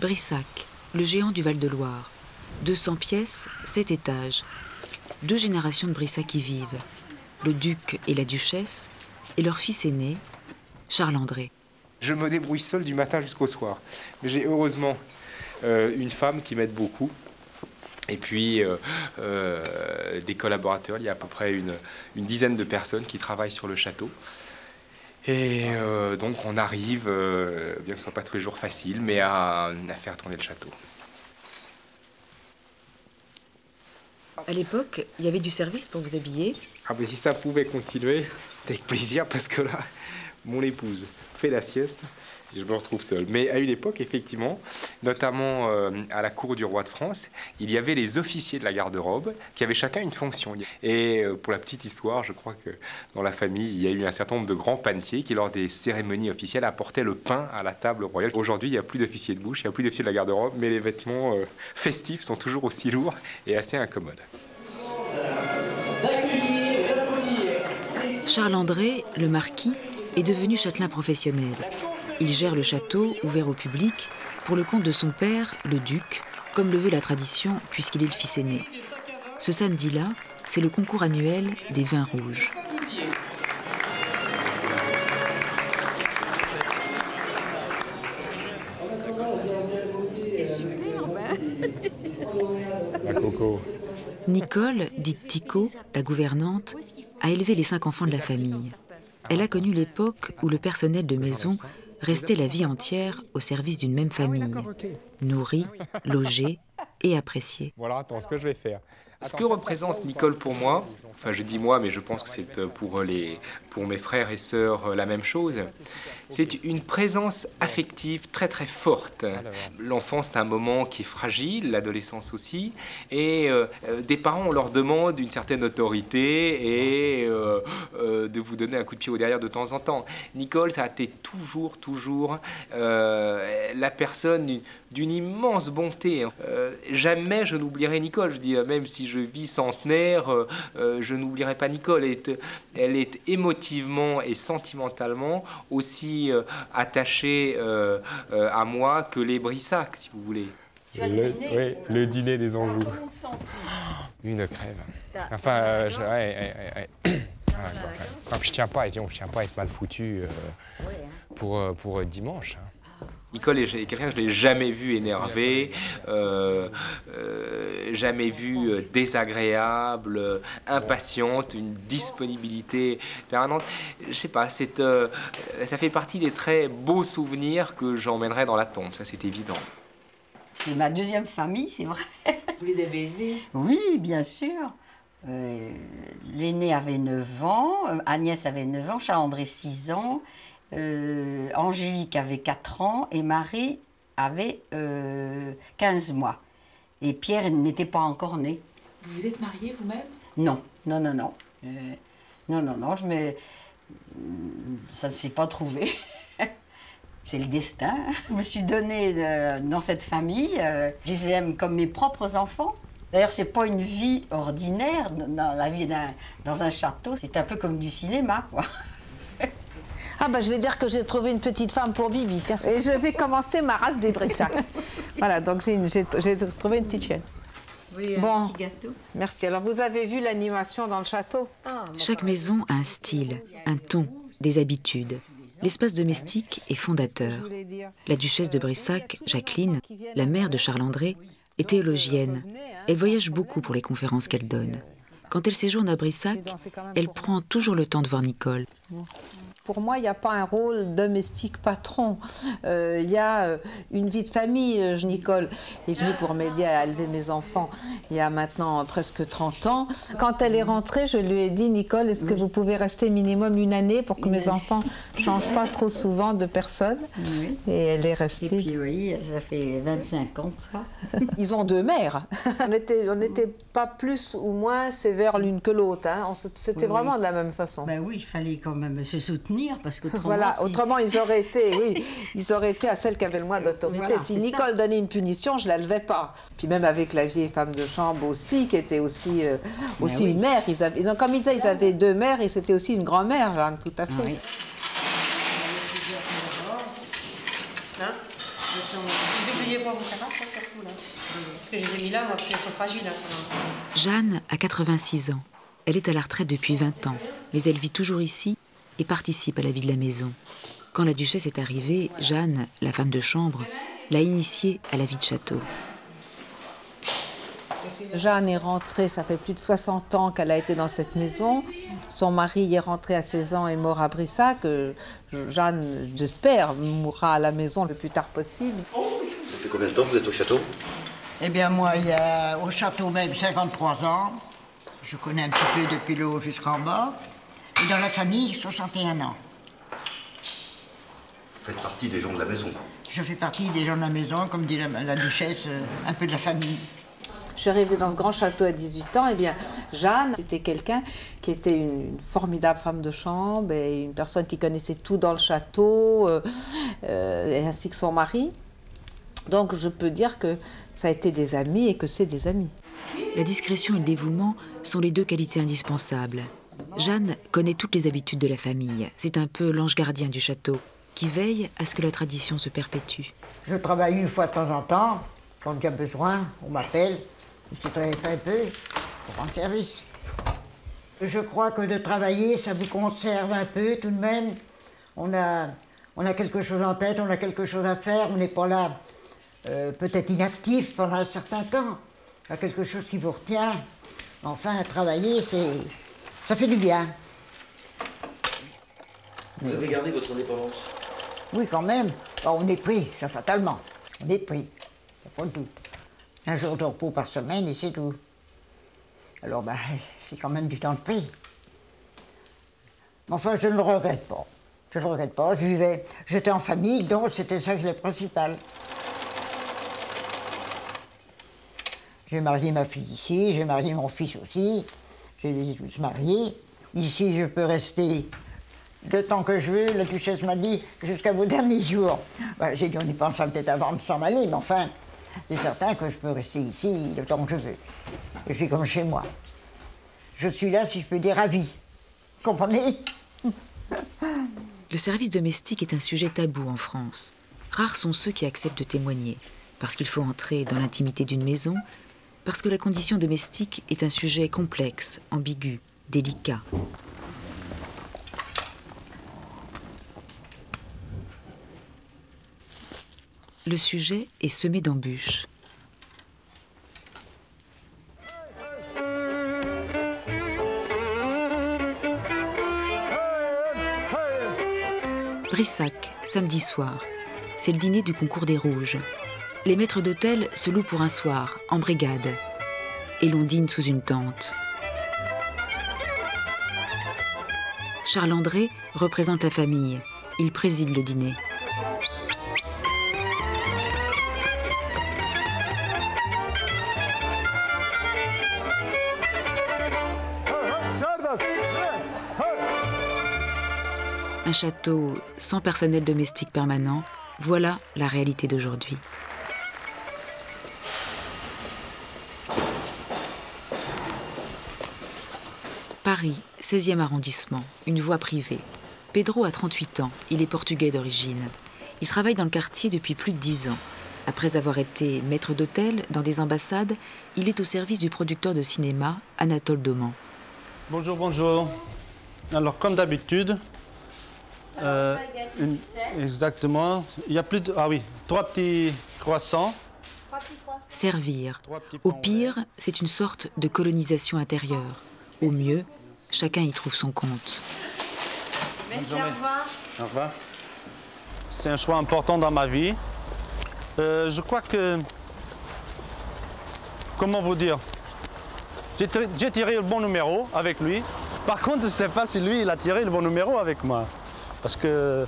Brissac, le géant du Val-de-Loire. 200 pièces, 7 étages. 2 générations de Brissac y vivent. Le duc et la duchesse et leur fils aîné, Charles-André. Je me débrouille seul du matin jusqu'au soir. Mais j'ai heureusement une femme qui m'aide beaucoup. Et puis des collaborateurs, il y a à peu près une dizaine de personnes qui travaillent sur le château. Et donc on arrive, bien que ce ne soit pas tous les jours facile, mais à faire tourner le château. À l'époque, il y avait du service pour vous habiller. Ah ben si ça pouvait continuer, avec plaisir, parce que là, mon épouse fait la sieste et je me retrouve seul. Mais à une époque, effectivement, notamment à la cour du roi de France, il y avait les officiers de la garde-robe qui avaient chacun une fonction. Et pour la petite histoire, je crois que dans la famille, il y a eu un certain nombre de grands panetiers qui, lors des cérémonies officielles, apportaient le pain à la table royale. Aujourd'hui, il n'y a plus d'officiers de bouche, il n'y a plus d'officiers de la garde-robe, mais les vêtements festifs sont toujours aussi lourds et assez incommodes. Charles-André, le marquis, est devenu châtelain professionnel. Il gère le château, ouvert au public, pour le compte de son père, le duc, comme le veut la tradition, puisqu'il est le fils aîné. Ce samedi-là, c'est le concours annuel des vins rouges. C'est superbe, hein ? Coco. Nicole, dite Tico, la gouvernante, a élevé les 5 enfants de la famille. Elle a connu l'époque où le personnel de maison restait la vie entière au service d'une même famille, nourrie, logée et appréciée. Voilà, attends, ce que je vais faire. Ce que représente Nicole pour moi, enfin je dis moi, mais je pense que c'est pour mes frères et sœurs la même chose, c'est une présence affective très très forte. L'enfance, c'est un moment qui est fragile, l'adolescence aussi, et des parents, on leur demande une certaine autorité et de vous donner un coup de pied au derrière de temps en temps. Nicole, ça a été toujours la personne d'une immense bonté. Jamais je n'oublierai Nicole, je dis, même si je vis centenaire, je n'oublierai pas Nicole. Elle est émotivement et sentimentalement aussi attachée à moi que les Brissac, si vous voulez. Le dîner des Anjou. Une crève. Enfin, je tiens pas, on ne tient pas à être mal foutu pour dimanche. Nicole est quelqu'un que je n'ai jamais vu énervé, jamais vu désagréable, impatiente, une disponibilité permanente. Je sais pas, ça fait partie des très beaux souvenirs que j'emmènerai dans la tombe, ça c'est évident. C'est ma deuxième famille, c'est vrai. Vous les avez élevés? Oui, bien sûr. L'aîné avait 9 ans, Agnès avait 9 ans, Charles-André 6 ans. Angélique avait 4 ans et Marie avait 15 mois. Et Pierre n'était pas encore né. Vous vous êtes mariée vous-même? Non, non, non, non. Non, ça ne s'est pas trouvé. C'est le destin. Je me suis donnée dans cette famille. Je les aime comme mes propres enfants. D'ailleurs, ce n'est pas une vie ordinaire. Dans la vie dans un château, c'est un peu comme du cinéma, quoi. Ah bah je vais dire que j'ai trouvé une petite femme pour Bibi, tiens. Et je vais commencer ma race des Brissac. Voilà, donc j'ai trouvé une petite chienne. Oui, bon, un petit gâteau. Merci. Alors vous avez vu l'animation dans le château? Chaque maison a un style, un ton, des habitudes. L'espace domestique est fondateur. La duchesse de Brissac, Jacqueline, la mère de Charles-André, est théologienne. Elle voyage beaucoup pour les conférences qu'elle donne. Quand elle séjourne à Brissac, elle prend toujours le temps de voir Nicole. Pour moi, il n'y a pas un rôle domestique patron. Il y a une vie de famille. Nicole est venue pour m'aider à élever mes enfants il y a maintenant presque 30 ans. Quand elle est rentrée, je lui ai dit, Nicole, est-ce que vous pouvez rester minimum une année pour que mes enfants ne changent pas trop souvent de personne? Et elle est restée. Et puis oui, ça fait 25 ans ça. Ils ont 2 mères. On n'était pas plus ou moins sévères l'une que l'autre. Hein. C'était vraiment de la même façon. Ben oui, il fallait quand même se soutenir. Parce qu'autrement, voilà, autrement ils auraient été, oui, ils auraient été à celle qui avait le moins d'autorité. Voilà, si Nicole donnait une punition, je la levais pas. Puis même avec la vieille femme de chambre aussi, qui était aussi, aussi une mère. Comme ils disaient, ils avaient 2 mères et c'était aussi une grand-mère, Jeanne, tout à fait. Oui. oubliez pas vos crevasses, surtout là. Parce que je les ai mis là, moi, parce qu'elles sont fragiles. Hein. Jeanne a 86 ans. Elle est à la retraite depuis 20 ans, mais elle vit toujours ici et participe à la vie de la maison. Quand la duchesse est arrivée, Jeanne, la femme de chambre, l'a initiée à la vie de château. Jeanne est rentrée, ça fait plus de 60 ans qu'elle a été dans cette maison. Son mari est rentré à 16 ans et mort à Brissac. Jeanne, j'espère, mourra à la maison le plus tard possible. Ça fait combien de temps que vous êtes au château? Eh bien moi, il y a au château même 53 ans. Je connais un petit peu depuis le haut jusqu'en bas. Et dans la famille, 61 ans. Vous faites partie des gens de la maison? Je fais partie des gens de la maison, comme dit la duchesse, un peu de la famille. Je suis arrivée dans ce grand château à 18 ans, et bien Jeanne, c'était quelqu'un qui était une formidable femme de chambre et une personne qui connaissait tout dans le château, ainsi que son mari. Donc je peux dire que ça a été des amis et que c'est des amis. La discrétion et le dévouement sont les deux qualités indispensables. Jeanne connaît toutes les habitudes de la famille. C'est un peu l'ange gardien du château qui veille à ce que la tradition se perpétue. Je travaille une fois de temps en temps. Quand il y a besoin, on m'appelle. Je travaille très peu pour rendre service. Je crois que de travailler, ça vous conserve un peu tout de même. On a quelque chose en tête, on a quelque chose à faire, on n'est pas là peut-être inactif pendant un certain temps. Il y a quelque chose qui vous retient. Enfin, travailler, ça fait du bien. Vous avez gardé votre indépendance? Oui, quand même. On est pris, ça fatalement. On est pris. C'est pas le tout. Un jour de repos par semaine et c'est tout. Alors, ben, c'est quand même du temps de prise. Mais enfin, je ne le regrette pas. Je ne le regrette pas, je vivais. J'étais en famille, donc c'était ça le principal. J'ai marié ma fille ici, j'ai marié mon fils aussi. Je les ai tous mariés. Ici, je peux rester le temps que je veux. La duchesse m'a dit jusqu'à vos derniers jours. Ben, j'ai dit, on y pensera peut-être avant de s'en aller, mais enfin... C'est certain que je peux rester ici le temps que je veux. Je suis comme chez moi. Je suis là, si je peux dire, à vie. Vous comprenez? Le service domestique est un sujet tabou en France. Rares sont ceux qui acceptent de témoigner, parce qu'il faut entrer dans l'intimité d'une maison, parce que la condition domestique est un sujet complexe, ambigu, délicat. Le sujet est semé d'embûches. Brissac, samedi soir. C'est le dîner du concours des Rouges. Les maîtres d'hôtel se louent pour un soir, en brigade. Et l'on dîne sous une tente. Charles-André représente la famille. Il préside le dîner. Un château sans personnel domestique permanent, voilà la réalité d'aujourd'hui. Paris, 16e arrondissement, une voie privée. Pedro a 38 ans, il est portugais d'origine. Il travaille dans le quartier depuis plus de 10 ans. Après avoir été maître d'hôtel dans des ambassades, il est au service du producteur de cinéma, Anatole Doman. Bonjour, bonjour. Alors, comme d'habitude... exactement. Il y a plus de... Ah oui, 3 petits croissants. Servir. Au pire, c'est une sorte de colonisation intérieure. Au mieux, chacun y trouve son compte. Merci, au revoir. Au revoir. C'est un choix important dans ma vie. Je crois que... Comment vous dire? J'ai tiré le bon numéro avec lui. Par contre, je ne sais pas si lui, il a tiré le bon numéro avec moi. Parce que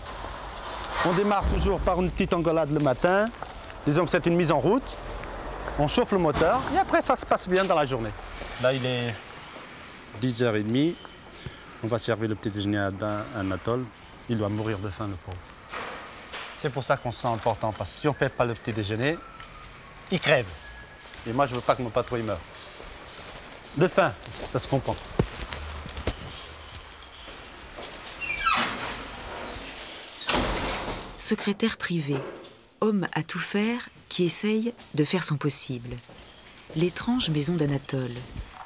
on démarre toujours par une petite engueulade le matin. Disons que c'est une mise en route. On chauffe le moteur et après, ça se passe bien dans la journée. Là, il est 10h30. On va servir le petit déjeuner à Anatole. Il doit mourir de faim, le pauvre. C'est pour ça qu'on se sent important. Parce que si on ne fait pas le petit déjeuner, il crève. Et moi, je ne veux pas que mon patron meure. De faim, ça se comprend. Secrétaire privé, homme à tout faire qui essaye de faire son possible. L'étrange maison d'Anatole,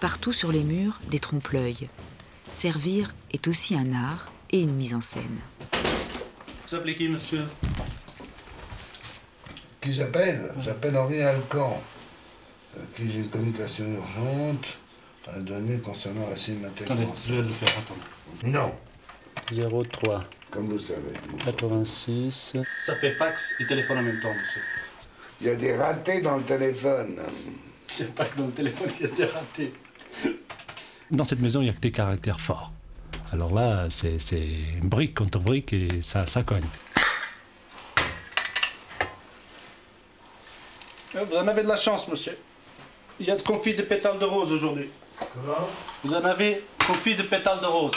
partout sur les murs des trompe-l'œil. Servir est aussi un art et une mise en scène. Vous appelez qui, monsieur? Qui j'appelle? J'appelle Henri Alcan, qui j'ai une communication urgente à donner concernant la cinémathèque française. Attendez, je vais le faire, attendez. Non. 03. Comme vous savez. 86. Ça fait fax et téléphone en même temps, monsieur. Il y a des ratés dans le téléphone. Je sais pas que dans le téléphone, il y a des ratés. Dans cette maison, il n'y a que des caractères forts. Alors là, c'est brique contre brique et ça cogne. Vous en avez de la chance, monsieur. Il y a de confit de pétales de rose aujourd'hui. Comment? Vous en avez confit de pétales de rose.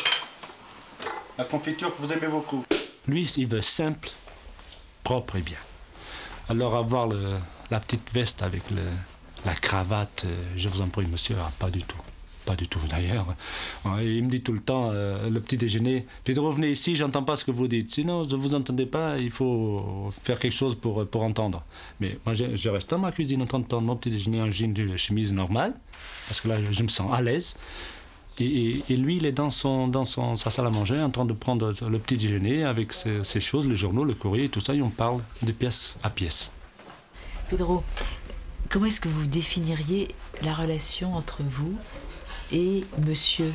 La confiture que vous aimez beaucoup. Lui, il veut simple, propre et bien. Alors avoir la petite veste avec la cravate, je vous en prie, monsieur, ah, pas du tout. Pas du tout, d'ailleurs. Il me dit tout le temps, le petit déjeuner, « Pedro, venez ici, j'entends pas ce que vous dites. Sinon, je vous entendez pas, il faut faire quelque chose pour entendre. » Mais moi, je reste dans ma cuisine en train de prendre mon petit déjeuner en jean, chemise normale, parce que là, je me sens à l'aise. Et lui, il est dans sa salle à manger, en train de prendre le petit déjeuner avec ses choses, les journaux, le courrier, et tout ça, et on parle de pièce à pièce. Pedro, comment est-ce que vous définiriez la relation entre vous et monsieur?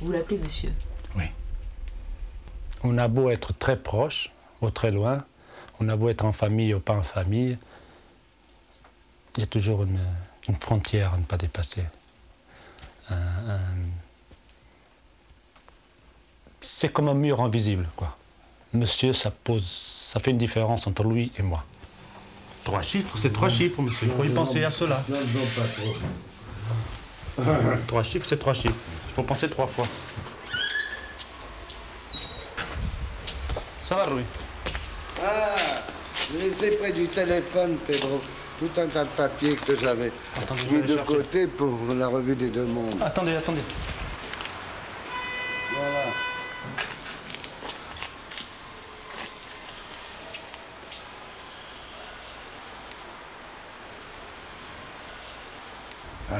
Vous l'appelez monsieur? Oui. On a beau être très proche ou très loin, on a beau être en famille ou pas en famille, il y a toujours une frontière à ne pas dépasser. C'est comme un mur invisible, quoi. Monsieur, ça fait une différence entre lui et moi. Trois chiffres, c'est trois chiffres, monsieur. Il faut y penser à cela. Trois chiffres, c'est trois chiffres. Il faut penser trois fois. Ça va, Louis? Ah, laissez près du téléphone, Pedro. Tout un tas de papiers que j'avais mis de côté pour la revue des deux mondes. Attendez, attendez. Voilà.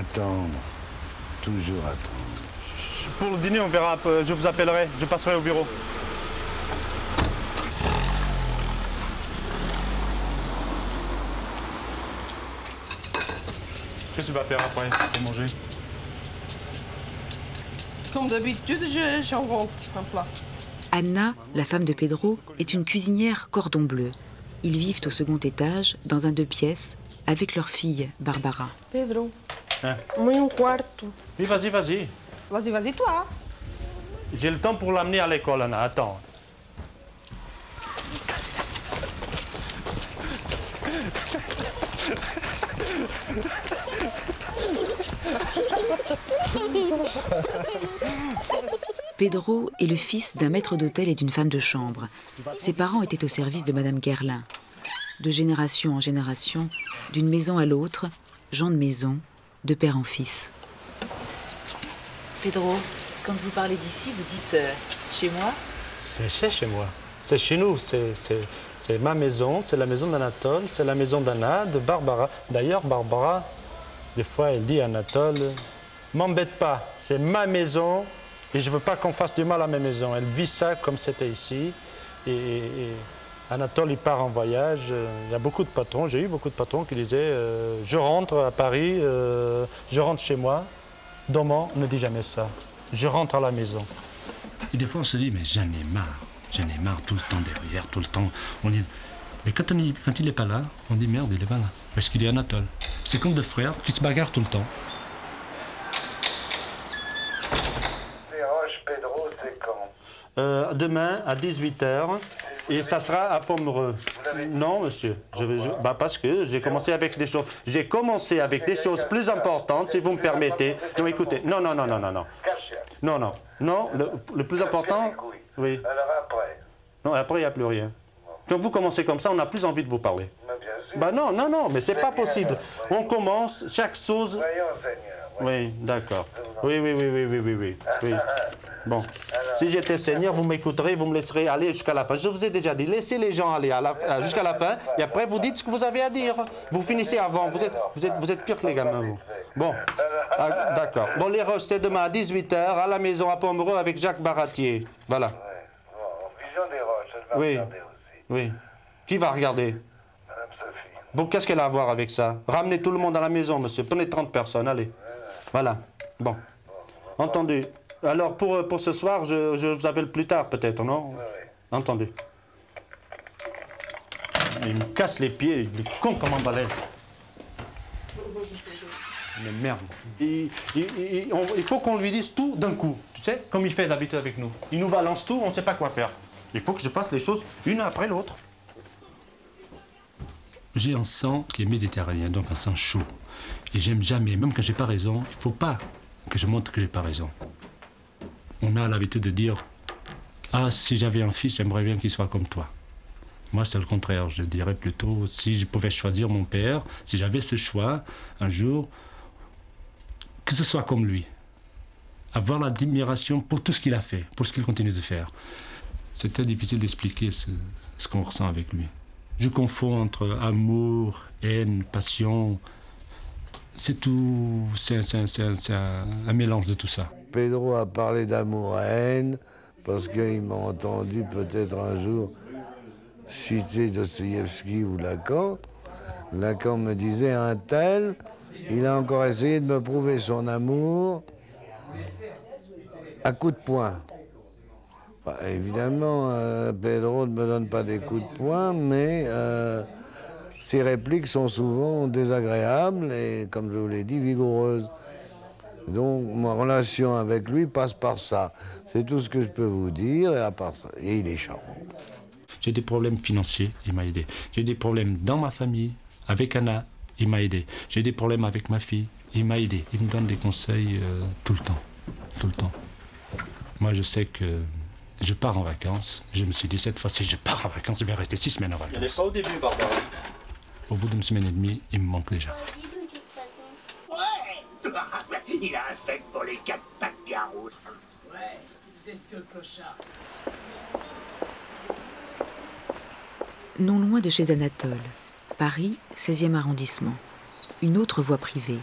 Attendre. Toujours attendre. Pour le dîner, on verra. Je vous appellerai. Je passerai au bureau. Qu'est-ce que tu vas faire après pour manger? Comme d'habitude, j'invente un plat. Anna, la femme de Pedro, est une cuisinière cordon bleu. Ils vivent au second étage, dans un 2 pièces, avec leur fille, Barbara. Pedro. Hein? Moi, un quarto. Oui, vas-y, vas-y. Vas-y, vas-y, toi. J'ai le temps pour l'amener à l'école, Anna. Attends. Pedro est le fils d'un maître d'hôtel et d'une femme de chambre. Ses parents étaient au service de Madame Guerlin. De génération en génération, d'une maison à l'autre, gens de maison, de père en fils. Pedro, quand vous parlez d'ici, vous dites chez moi? C'est chez moi. C'est chez nous, c'est ma maison, c'est la maison d'Anatole, c'est la maison d'Anna, de Barbara. D'ailleurs, Barbara, des fois, elle dit à Anatole, « M'embête pas, c'est ma maison et je veux pas qu'on fasse du mal à ma maison. » Elle vit ça comme c'était ici. Et Anatole, il part en voyage. Il y a beaucoup de patrons, j'ai eu beaucoup de patrons qui disaient « Je rentre à Paris, je rentre chez moi. » Doman ne dit jamais ça. « Je rentre à la maison. » Et des fois, on se dit « Mais j'en ai marre. » J'en ai marre tout le temps derrière, tout le temps. On dit... Mais quand il n'est pas là, on dit merde, il est pas là. Parce qu'il est Anatole. C'est comme deux frères qui se bagarrent tout le temps. Les roches, Pedro, c'est quand? Demain à 18 h. Et ça sera à Pomereux. Non, monsieur. Bah parce que j'ai commencé avec des choses. J'ai commencé avec des choses plus importantes, si vous me permettez. Non, écoutez. Non, non, non, non, non, non. Non, non. Non, le plus important. Oui. Alors après? Non, après, il n'y a plus rien. Quand vous commencez comme ça, on n'a plus envie de vous parler. Mais bien sûr. Bah non, non, non, mais c'est pas possible. Oui. On commence, chaque chose... Voyons, Seigneur. Oui, oui, d'accord. Oui, oui, oui, oui, oui, oui, oui. Bon. Alors, si j'étais seigneur, vous m'écouterez, vous me laisserez aller jusqu'à la fin. Je vous ai déjà dit, laissez les gens aller jusqu'à la fin, et après vous dites ce que vous avez à dire. Vous finissez avant, vous êtes pire que les gamins, vous. Bon, ah, d'accord. Bon, les roches, c'est demain à 18 h, à la maison à Pomereux avec Jacques Baratier. Voilà. Ouais. Bon, vision des roches, elle va regarder aussi. Oui. Qui va regarder? Madame Sophie. Bon, qu'est-ce qu'elle a à voir avec ça? Ramenez tout le monde à la maison, monsieur. Prenez 30 personnes, allez. Voilà. Bon. Entendu. Alors, pour ce soir, je vous appelle plus tard, peut-être, non? Oui. Entendu. Il me casse les pieds, il est con comme un balai. Mais merde. Il faut qu'on lui dise tout d'un coup, tu sais, comme il fait d'habitude avec nous. Il nous balance tout, on ne sait pas quoi faire. Il faut que je fasse les choses une après l'autre. J'ai un sang qui est méditerranéen, donc un sang chaud. Et j'aime jamais, même quand j'ai pas raison, il faut pas que je montre que j'ai pas raison. On a l'habitude de dire, ah, si j'avais un fils, j'aimerais bien qu'il soit comme toi. Moi, c'est le contraire. Je dirais plutôt, si je pouvais choisir mon père, si j'avais ce choix, un jour, que ce soit comme lui. Avoir l'admiration pour tout ce qu'il a fait, pour ce qu'il continue de faire. C'est très difficile d'expliquer ce qu'on ressent avec lui. Je confonds entre amour, haine, passion. C'est tout, c'est un mélange de tout ça. Pedro a parlé d'amour à haine parce qu'il m'a entendu peut-être un jour citer Dostoïevski ou Lacan. Lacan me disait un tel, il a encore essayé de me prouver son amour à coups de poing. Bah, évidemment, Pedro ne me donne pas des coups de poing, mais ses répliques sont souvent désagréables et, comme je vous l'ai dit, vigoureuses. Donc, ma relation avec lui passe par ça. C'est tout ce que je peux vous dire, et à part ça. Et il est charmant. J'ai des problèmes financiers, il m'a aidé. J'ai des problèmes dans ma famille, avec Anna, il m'a aidé. J'ai des problèmes avec ma fille, il m'a aidé. Il me donne des conseils tout le temps, tout le temps. Moi, je sais que... je pars en vacances. Je me suis dit, cette fois-ci, je pars en vacances, je vais rester 6 semaines en vacances. Il n'est pas au début, Barbara. Au bout d'une 1 semaine et demie, il me manque déjà. Ouais. Il a un fait pour les 4 pattes garous. Ouais, c'est ce que Clochard. Non loin de chez Anatole, Paris, 16e arrondissement. Une autre voie privée.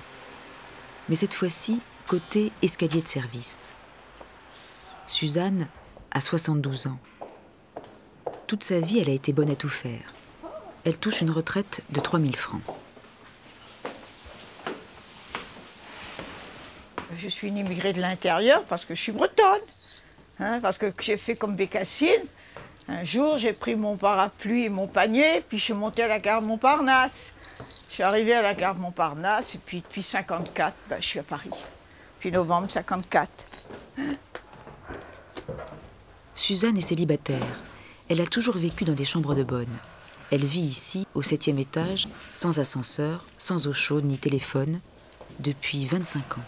Mais cette fois-ci, côté escalier de service. Suzanne à 72 ans. Toute sa vie, elle a été bonne à tout faire. Elle touche une retraite de 3000 francs. Je suis une immigrée de l'intérieur parce que je suis bretonne. Hein, parce que j'ai fait comme Bécassine. Un jour, j'ai pris mon parapluie et mon panier, puis je suis montée à la gare Montparnasse. Je suis arrivée à la gare Montparnasse, et puis depuis 1954, ben, je suis à Paris. Depuis novembre 1954. Suzanne est célibataire. Elle a toujours vécu dans des chambres de bonne. Elle vit ici, au 7e étage, sans ascenseur, sans eau chaude ni téléphone, depuis 25 ans.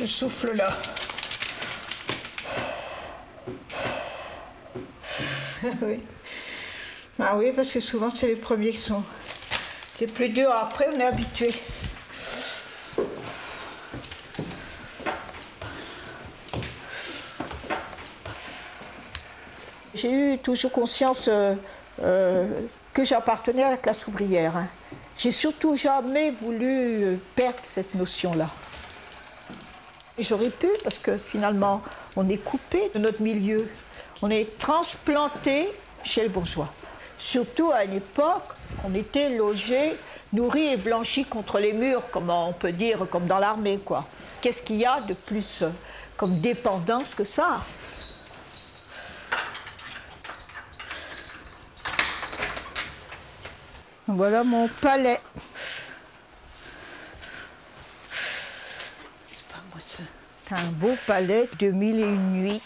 Je souffle là. Oui. Ah oui, parce que souvent, c'est les premiers qui sont les plus durs. Après, on est habitué. J'ai eu toujours conscience que j'appartenais à la classe ouvrière. Hein. J'ai surtout jamais voulu perdre cette notion-là. J'aurais pu, parce que finalement, on est coupé de notre milieu. On est transplanté chez le bourgeois. Surtout à une époque, on était logés, nourris et blanchis contre les murs, comme on peut dire, comme dans l'armée, quoi. Qu'est-ce qu'il y a de plus comme dépendance que ça ? Voilà mon palais. C'est pas moi ça. C'est un beau palais de 1001 nuits.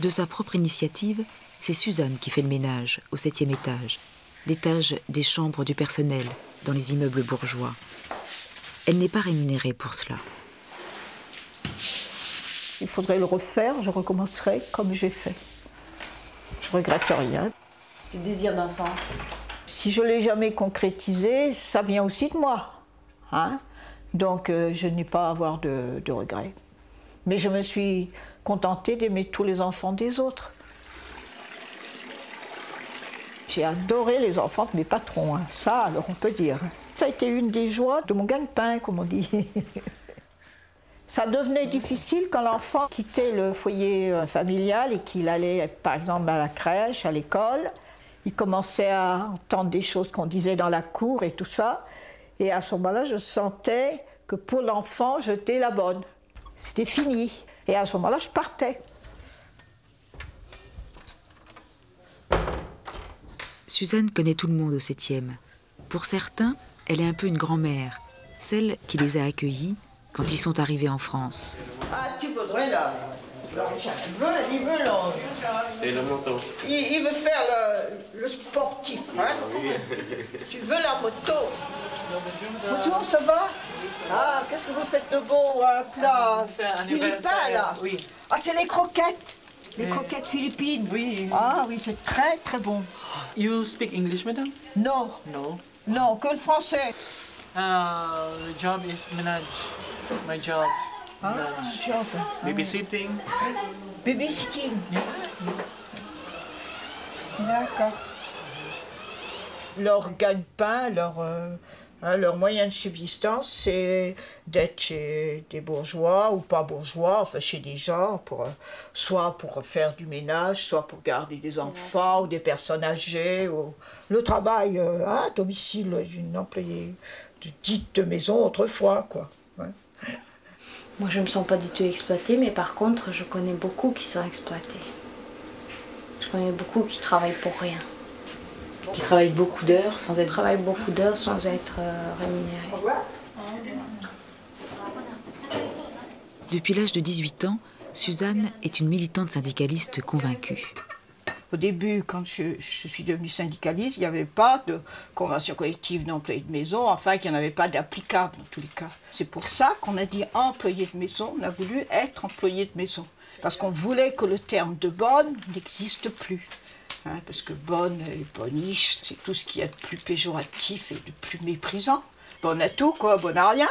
De sa propre initiative, c'est Suzanne qui fait le ménage au 7e étage, l'étage des chambres du personnel dans les immeubles bourgeois. Elle n'est pas rémunérée pour cela. Il faudrait le refaire, je recommencerai comme j'ai fait. Je ne regrette rien. Le désir d'enfant. Si je ne l'ai jamais concrétisé, ça vient aussi de moi. Hein? Donc je n'ai pas à avoir de regrets. Mais je me suis contentée d'aimer tous les enfants des autres. J'ai adoré les enfants de mes patrons, hein. Ça alors on peut dire. Ça a été une des joies de mon gagne-pain, comme on dit. Ça devenait difficile quand l'enfant quittait le foyer familial et qu'il allait, par exemple, à la crèche, à l'école. Il commençait à entendre des choses qu'on disait dans la cour et tout ça. Et à ce moment-là, je sentais que pour l'enfant, j'étais la bonne. C'était fini. Et à ce moment-là, je partais. Suzanne connaît tout le monde au 7e. Pour certains, elle est un peu une grand-mère, celle qui les a accueillis quand ils sont arrivés en France. Ah, tu voudrais là. C'est le manteau. Il veut faire le sportif, hein? Oui. Tu veux la moto? Bonjour, ça va? Ah, qu'est-ce que vous faites de beau plat philippin, là? Oui. Ah, c'est les croquettes. Les croquettes philippines. Oui. Ah oui, c'est très très bon. You speak English, madame? Non. Non. Non, que le français. The job is manage. My job. Ah, job. Babysitting. Babysitting. Yes. D'accord. Leur gagne-pain, leur moyen de subsistance, c'est d'être chez des bourgeois ou pas bourgeois, enfin chez des gens, soit pour faire du ménage, soit pour garder des enfants ou des personnes âgées. Ou... Le travail à domicile d'une employée dite de maison autrefois, quoi. Ouais. Moi, je ne me sens pas du tout exploitée, mais par contre, je connais beaucoup qui sont exploités. Je connais beaucoup qui travaillent pour rien. Qui travaillent beaucoup d'heures sans être rémunérés. Depuis l'âge de 18 ans, Suzanne est une militante syndicaliste convaincue. Au début, quand je suis devenue syndicaliste, il n'y avait pas de convention collective d'employés de maison, enfin qu'il n'y en avait pas d'applicable dans tous les cas. C'est pour ça qu'on a dit employé de maison, on a voulu être employé de maison. Parce qu'on voulait que le terme de bonne n'existe plus. Hein, parce que bonne et boniche, c'est tout ce qu'il y a de plus péjoratif et de plus méprisant. Bonne à tout, quoi, bonne à rien.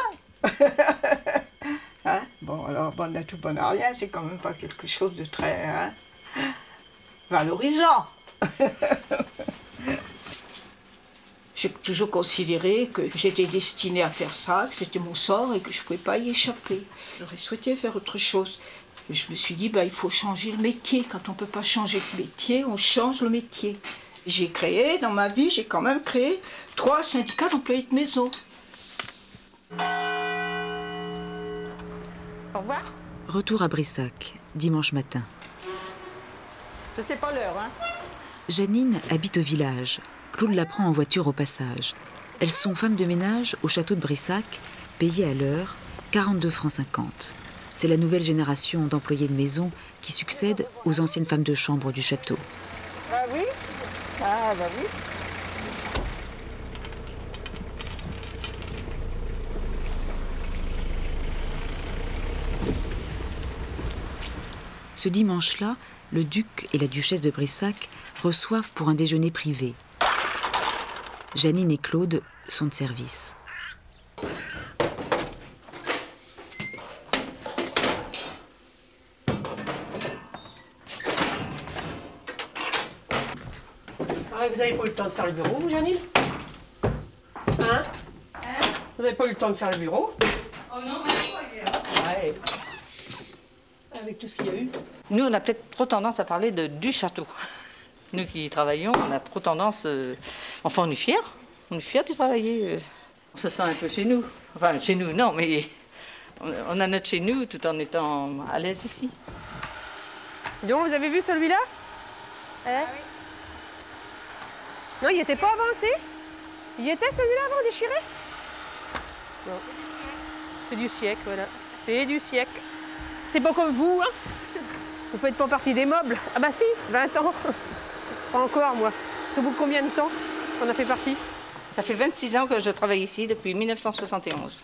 Hein? Bon, alors bonne à tout, bonne à rien, c'est quand même pas quelque chose de très... Hein? Valorisant. J'ai toujours considéré que j'étais destinée à faire ça, que c'était mon sort et que je ne pouvais pas y échapper. J'aurais souhaité faire autre chose. Mais je me suis dit, bah, il faut changer le métier. Quand on ne peut pas changer de métier, on change le métier. J'ai créé, dans ma vie, j'ai quand même créé 3 syndicats d'employés de maison. Au revoir. Retour à Brissac, dimanche matin. Je sais pas l'heure, hein. Jeannine habite au village. Claude la prend en voiture au passage. Elles sont femmes de ménage au château de Brissac, payées à l'heure 42,50 francs. C'est la nouvelle génération d'employés de maison qui succède aux anciennes femmes de chambre du château. Ah oui? Ah bah oui. Ce dimanche-là, le duc et la duchesse de Brissac reçoivent pour un déjeuner privé. Jeannine et Claude sont de service. Ah, vous n'avez pas eu le temps de faire le bureau, vous, Jeannine? Hein? Vous n'avez pas eu le temps de faire le bureau? Oh non, mais pas hier. Avec tout ce qu'il y a eu. Nous, on a peut-être trop tendance à parler du château. Nous qui travaillons, on a trop tendance... enfin, on est fiers. On est fiers de travailler. On se sent un peu chez nous. Enfin, chez nous, non, mais on a notre chez nous tout en étant à l'aise ici. Donc, vous avez vu celui-là? Oui. Non, il n'était pas avancé. Il était celui-là avant, déchiré? Non. C'est du siècle, voilà. C'est du siècle. C'est pas comme vous, hein? Vous faites pas partie des meubles. Ah bah si, 20 ans. Pas encore, moi. Ça vous combien de temps qu'on a fait partie? Ça fait 26 ans que je travaille ici, depuis 1971.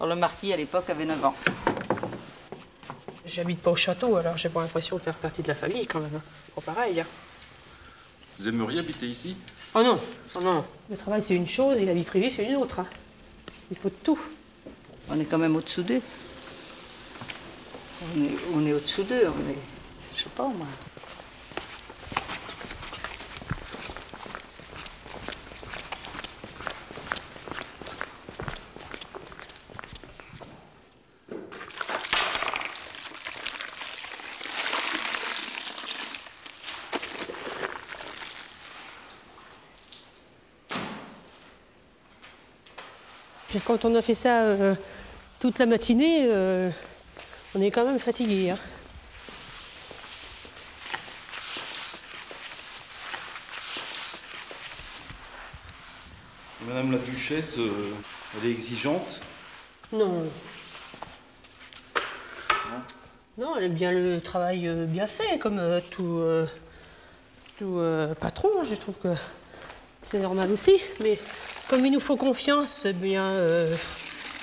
Alors, le marquis, à l'époque, avait 9 ans. J'habite pas au château, alors j'ai pas l'impression de faire partie de la famille, quand même. Pas pareil, hein. Vous aimeriez habiter ici? Oh non, oh non. Le travail, c'est une chose, et la vie privée, c'est une autre. Hein. Il faut tout. On est quand même au-dessous d'eux. On est au-dessous d'eux, on est... Je sais pas, moi. Quand on a fait ça toute la matinée, on est quand même fatigué. Hein. Madame la Duchesse, elle est exigeante? Non. Non, elle aime bien le travail bien fait, comme tout patron. Je trouve que c'est normal aussi, mais... Comme il nous faut confiance, eh bien,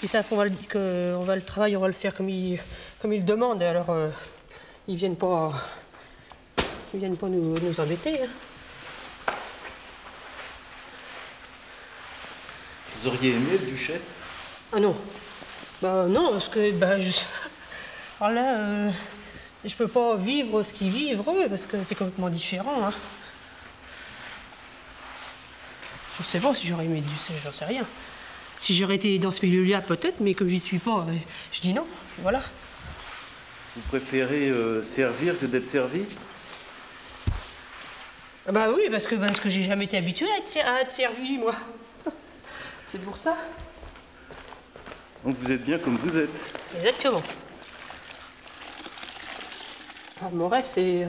ils savent qu'on va, le travail, on va le faire comme ils le demandent. Alors, ils viennent pas nous embêter. Hein. Vous auriez aimé, Duchesse? Ah non. Bah non, parce que bah, alors là, je peux pas vivre ce qu'ils vivent eux, parce que c'est complètement différent. Hein. Je sais pas si j'aurais aimé du sel, j'en sais rien. Si j'aurais été dans ce milieu-là, peut-être, mais comme j'y suis pas, je dis non, voilà. Vous préférez servir que d'être servi? Ah bah oui, parce que j'ai jamais été habituée à être servie, moi. C'est pour ça. Donc vous êtes bien comme vous êtes. Exactement. Alors mon rêve, c'est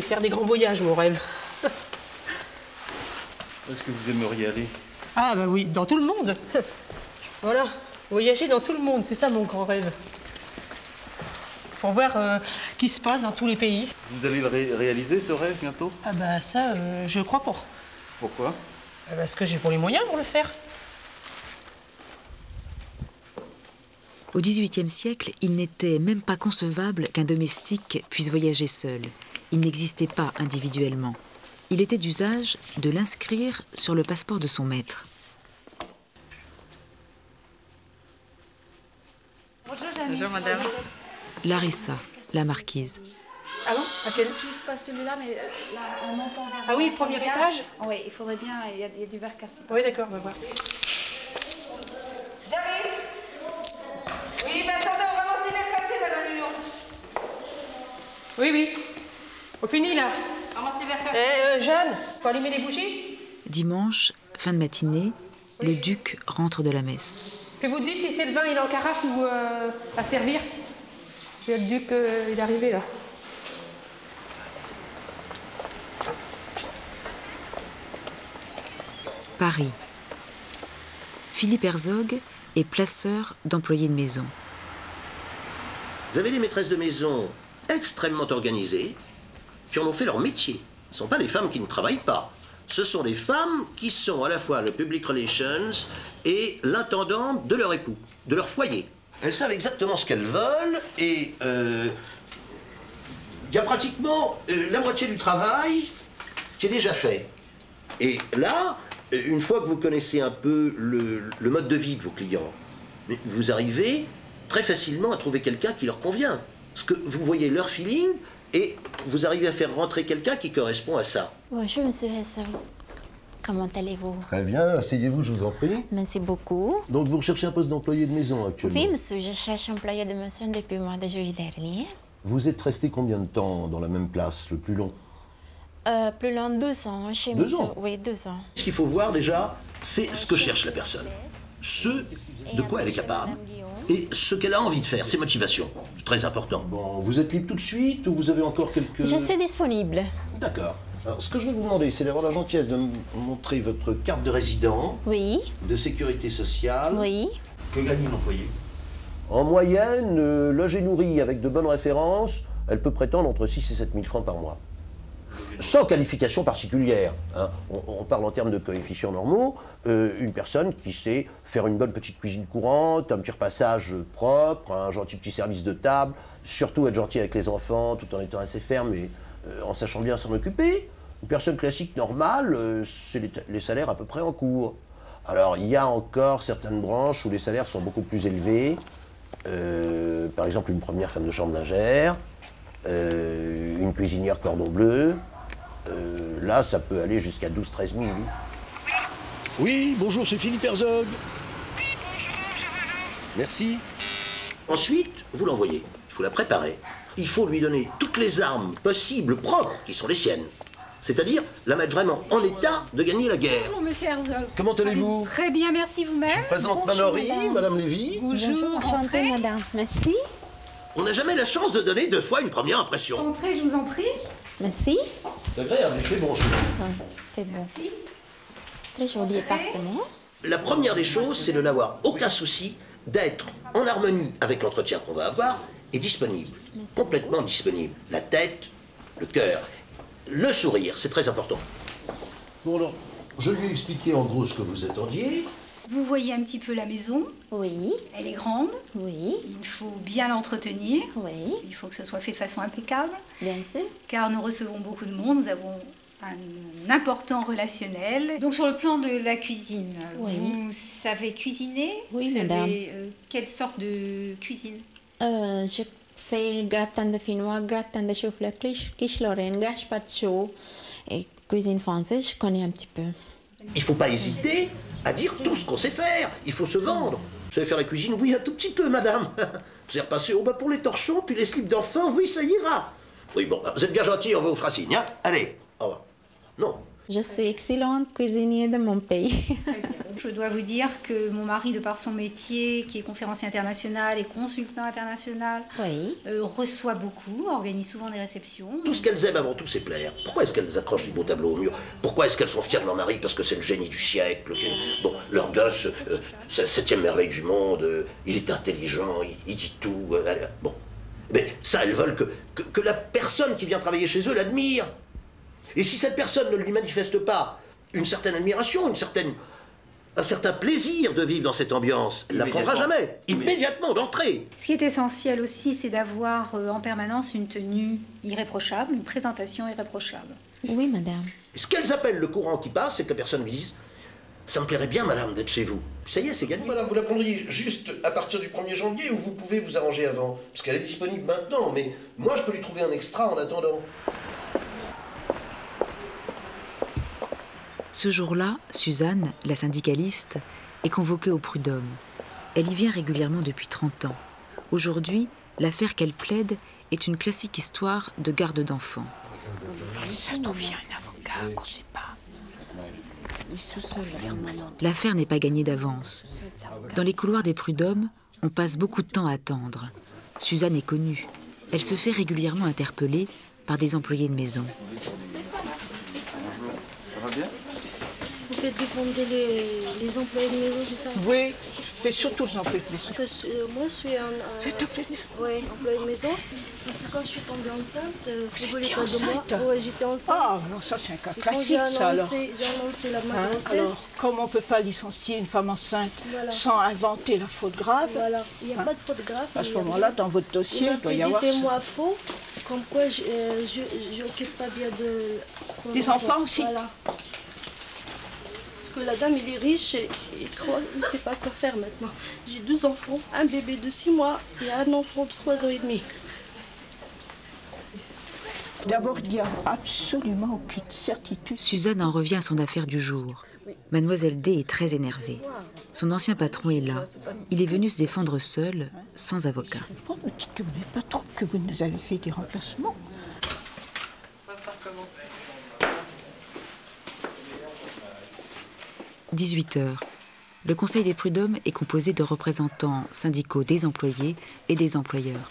faire des grands voyages, mon rêve. Où est-ce que vous aimeriez aller? Ah bah oui, dans tout le monde. Voilà, voyager dans tout le monde, c'est ça mon grand rêve. Pour voir ce qui se passe dans tous les pays. Vous allez le réaliser ce rêve bientôt? Ah bah ça, je crois pas. Pourquoi? Parce que j'ai pas les moyens pour le faire. Au XVIIIe siècle, il n'était même pas concevable qu'un domestique puisse voyager seul. Il n'existait pas individuellement. Il était d'usage de l'inscrire sur le passeport de son maître. Bonjour, Jeanne. Bonjour, madame. Larissa, la marquise. Ah bon? Ah, c'est juste pas celui-là, mais là, on entend... Ah oui, premier étage? Oui, il faudrait bien... Il y a du verre cassé. Oui, d'accord, on va voir. J'arrive. Oui, mais attendez, on va lancer le verre cassé, madame Lyon. Oui, oui. On finit, là. Jeanne, faut allumer les bougies? Dimanche, fin de matinée, oui. Le duc rentre de la messe. Que vous dites si c'est le vin, il est en carafe ou à servir? Le duc, il est arrivé là. Paris. Philippe Herzog est placeur d'employés de maison. Vous avez des maîtresses de maison extrêmement organisées qui en ont fait leur métier. Ce ne sont pas des femmes qui ne travaillent pas. Ce sont des femmes qui sont à la fois le public relations et l'intendante de leur époux, de leur foyer. Elles savent exactement ce qu'elles veulent et il y a pratiquement la moitié du travail qui est déjà fait. Et là, une fois que vous connaissez un peu le mode de vie de vos clients, vous arrivez très facilement à trouver quelqu'un qui leur convient. Parce que vous voyez leur feeling, et vous arrivez à faire rentrer quelqu'un qui correspond à ça. Bonjour, monsieur Herzog. Comment allez-vous? Très bien, asseyez-vous, je vous en prie. Merci beaucoup. Donc, vous recherchez un poste d'employé de maison actuellement? Oui, monsieur, je cherche employé de maison depuis le mois de juillet dernier. Vous êtes resté combien de temps dans la même place, le plus long? Plus long, 2 ans. Chez monsieur. 2 ans? Oui, 2 ans. Ce qu'il faut voir déjà, c'est ce que cherche la personne. Ce de quoi elle est capable. Et ce qu'elle a envie de faire, ses motivations. C'est très important. Bon, vous êtes libre tout de suite ou vous avez encore quelques... Je suis disponible. D'accord. Alors, ce que je vais vous demander, c'est d'avoir la gentillesse de montrer votre carte de résident. Oui. De sécurité sociale. Oui. Que gagne une employée? En moyenne, logée nourrie avec de bonnes références, elle peut prétendre entre 6 et 7 000 francs par mois. sans qualification particulière. Hein. On parle en termes de coefficients normaux. Une personne qui sait faire une bonne petite cuisine courante, un petit repassage propre, un gentil petit service de table, surtout être gentil avec les enfants tout en étant assez ferme et en sachant bien s'en occuper. Une personne classique normale, c'est les salaires à peu près en cours. Alors, il y a encore certaines branches où les salaires sont beaucoup plus élevés. Par exemple, une première femme de chambre lingère, une cuisinière cordon bleu. Là, ça peut aller jusqu'à 12-13 000. Oui, bonjour, c'est Philippe Herzog. Oui, bonjour, merci. Ensuite, vous l'envoyez. Il faut la préparer. Il faut lui donner toutes les armes possibles, propres, qui sont les siennes. C'est-à-dire la mettre vraiment en état de gagner la guerre. Bonjour, monsieur Herzog. Comment allez-vous? Très bien, merci vous-même. Je vous présente Malraux, madame Lévy. Bonjour, enchantée, madame. Merci. On n'a jamais la chance de donner deux fois une première impression. Entrez, je vous en prie. Merci. C'est agréable, il fait bon chez vous. Oui, fait bon. Merci. Très joli appartement. La première des choses, c'est de n'avoir aucun souci d'être en harmonie avec l'entretien qu'on va avoir et disponible. Merci. Complètement disponible. La tête, le cœur. Le sourire, c'est très important. Bon alors, je lui ai expliqué en gros ce que vous attendiez. Vous voyez un petit peu la maison. Oui. Elle est grande. Oui. Il faut bien l'entretenir. Oui. Il faut que ce soit fait de façon impeccable. Bien sûr. Car nous recevons beaucoup de monde, nous avons un important relationnel. Donc sur le plan de la cuisine, oui. Vous savez cuisiner? Oui, vous madame. Savez, quelle sorte de cuisine? Je fais gratin de finnois, gratin de chou-fleur, quiche lorraine, gâche patchou et cuisine française, je connais un petit peu. Il ne faut pas hésiter à dire tout ce qu'on sait faire. Il faut se vendre. Vous savez faire la cuisine? Oui, un tout petit peu, madame. Vous êtes repassé au bas pour les torchons, puis les slips d'enfants, oui, ça ira. Oui, bon, vous êtes bien gentil, on va vous faire signe, hein? Allez, au revoir. Non. Je suis excellente cuisinière de mon pays. Je dois vous dire que mon mari, de par son métier, qui est conférencier international et consultant international, oui. Reçoit beaucoup, organise souvent des réceptions. Tout ce qu'elles aiment avant tout, c'est plaire. Pourquoi est-ce qu'elles accrochent les beaux tableaux au mur? Pourquoi est-ce qu'elles sont fières de leur mari? Parce que c'est le génie du siècle. Bon, leur gosse, c'est la 7e merveille du monde, il est intelligent, il dit tout. Bon, mais ça, elles veulent que la personne qui vient travailler chez eux l'admire. Et si cette personne ne lui manifeste pas une certaine admiration, un certain plaisir de vivre dans cette ambiance, elle ne l'apprendra jamais, immédiatement d'entrée. Ce qui est essentiel aussi, c'est d'avoir en permanence une tenue irréprochable, une présentation irréprochable. Oui, madame. Ce qu'elles appellent le courant qui passe, c'est que la personne lui dise « ça me plairait bien, madame, d'être chez vous ». Ça y est, c'est gagné. Madame, vous la prendriez juste à partir du 1er janvier ou vous pouvez vous arranger avant? Parce qu'elle est disponible maintenant, mais moi, je peux lui trouver un extra en attendant. Ce jour-là, Suzanne, la syndicaliste, est convoquée au Prud'hommes. Elle y vient régulièrement depuis 30 ans. Aujourd'hui, l'affaire qu'elle plaide est une classique histoire de garde d'enfants. Ça se trouve, il y a un avocat qu'on ne sait pas. L'affaire n'est pas gagnée d'avance. Dans les couloirs des Prud'hommes, on passe beaucoup de temps à attendre. Suzanne est connue. Elle se fait régulièrement interpeller par des employés de maison. Ça va bien ? Vous faites dépendre les employés de maison, c'est ça? Oui, je fais surtout les employés de maison. Parce que, moi, je suis un oui, employé de maison. Parce que quand je suis tombée enceinte, vous voulez pas de moi? Oui, j'étais enceinte. Ah, non, ça c'est un cas classique, ça alors. J'ai annoncé la grossesse. Alors, comme on ne peut pas licencier une femme enceinte voilà. Sans inventer la faute grave. Voilà, il n'y a pas de faute grave. À ce moment-là, dans votre dossier, il doit y avoir ça. Des témoins faux, comme quoi je n'occupe pas bien de son des enfants aussi. Voilà. Parce que la dame, il est riche et il ne sait pas quoi faire maintenant. J'ai 2 enfants, un bébé de 6 mois et un enfant de 3 ans et demi. D'abord, il n'y a absolument aucune certitude. Suzanne en revient à son affaire du jour. Mademoiselle D est très énervée. Son ancien patron est là. Il est venu se défendre seul, sans avocat. On nous dit que vous n'êtes pas trop, que vous nous avez fait des remplacements. On va pas recommencer. 18 h. Le Conseil des Prud'hommes est composé de représentants syndicaux des employés et des employeurs.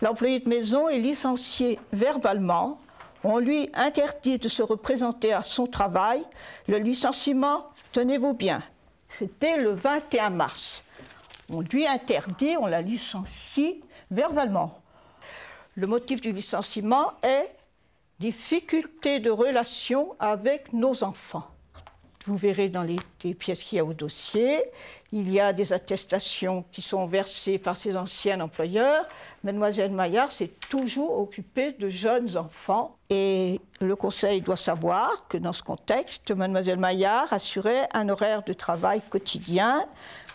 L'employé de maison est licencié verbalement. On lui interdit de se représenter à son travail. Le licenciement, tenez-vous bien, c'était le 21 mars. On lui interdit, on la licencie verbalement. Le motif du licenciement est difficulté de relation avec nos enfants. Vous verrez dans les pièces qu'il y a au dossier, il y a des attestations qui sont versées par ses anciens employeurs. Mademoiselle Maillard s'est toujours occupée de jeunes enfants. Et le Conseil doit savoir que dans ce contexte, Mademoiselle Maillard assurait un horaire de travail quotidien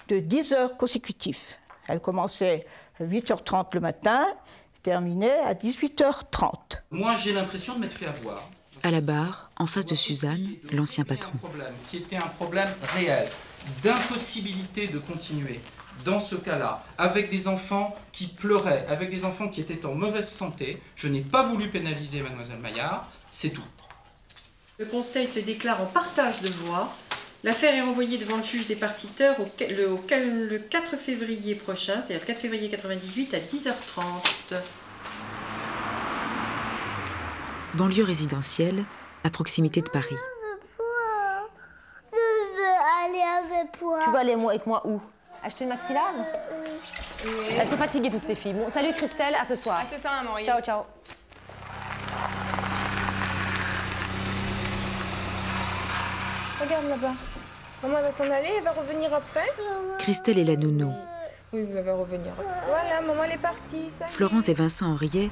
de 10 heures consécutives. Elle commençait à 8h30 le matin, terminait à 18h30. Moi, j'ai l'impression de m'être fait avoir. À la barre, en face de Suzanne, l'ancien patron. Qui était un problème réel, d'impossibilité de continuer, dans ce cas-là, avec des enfants qui pleuraient, avec des enfants qui étaient en mauvaise santé. Je n'ai pas voulu pénaliser Mademoiselle Maillard, c'est tout. Le Conseil se déclare en partage de voix. L'affaire est envoyée devant le juge des partiteurs le 4 février prochain, c'est-à-dire 4 février 98 à 10h30. Banlieue résidentielle, à proximité de Paris. Je veux aller avec toi. Tu veux aller avec moi où? Acheter le maxi large? Oui. Elles sont fatiguées toutes ces filles. Bon, salut Christelle, à ce soir. À ce soir, Marie. Ciao, ciao. Regarde là-bas. Maman elle va s'en aller, elle va revenir après. Christelle et la nounou. Oui, mais elle va revenir. Voilà, maman elle est partie. Ça Florence et Vincent Henriet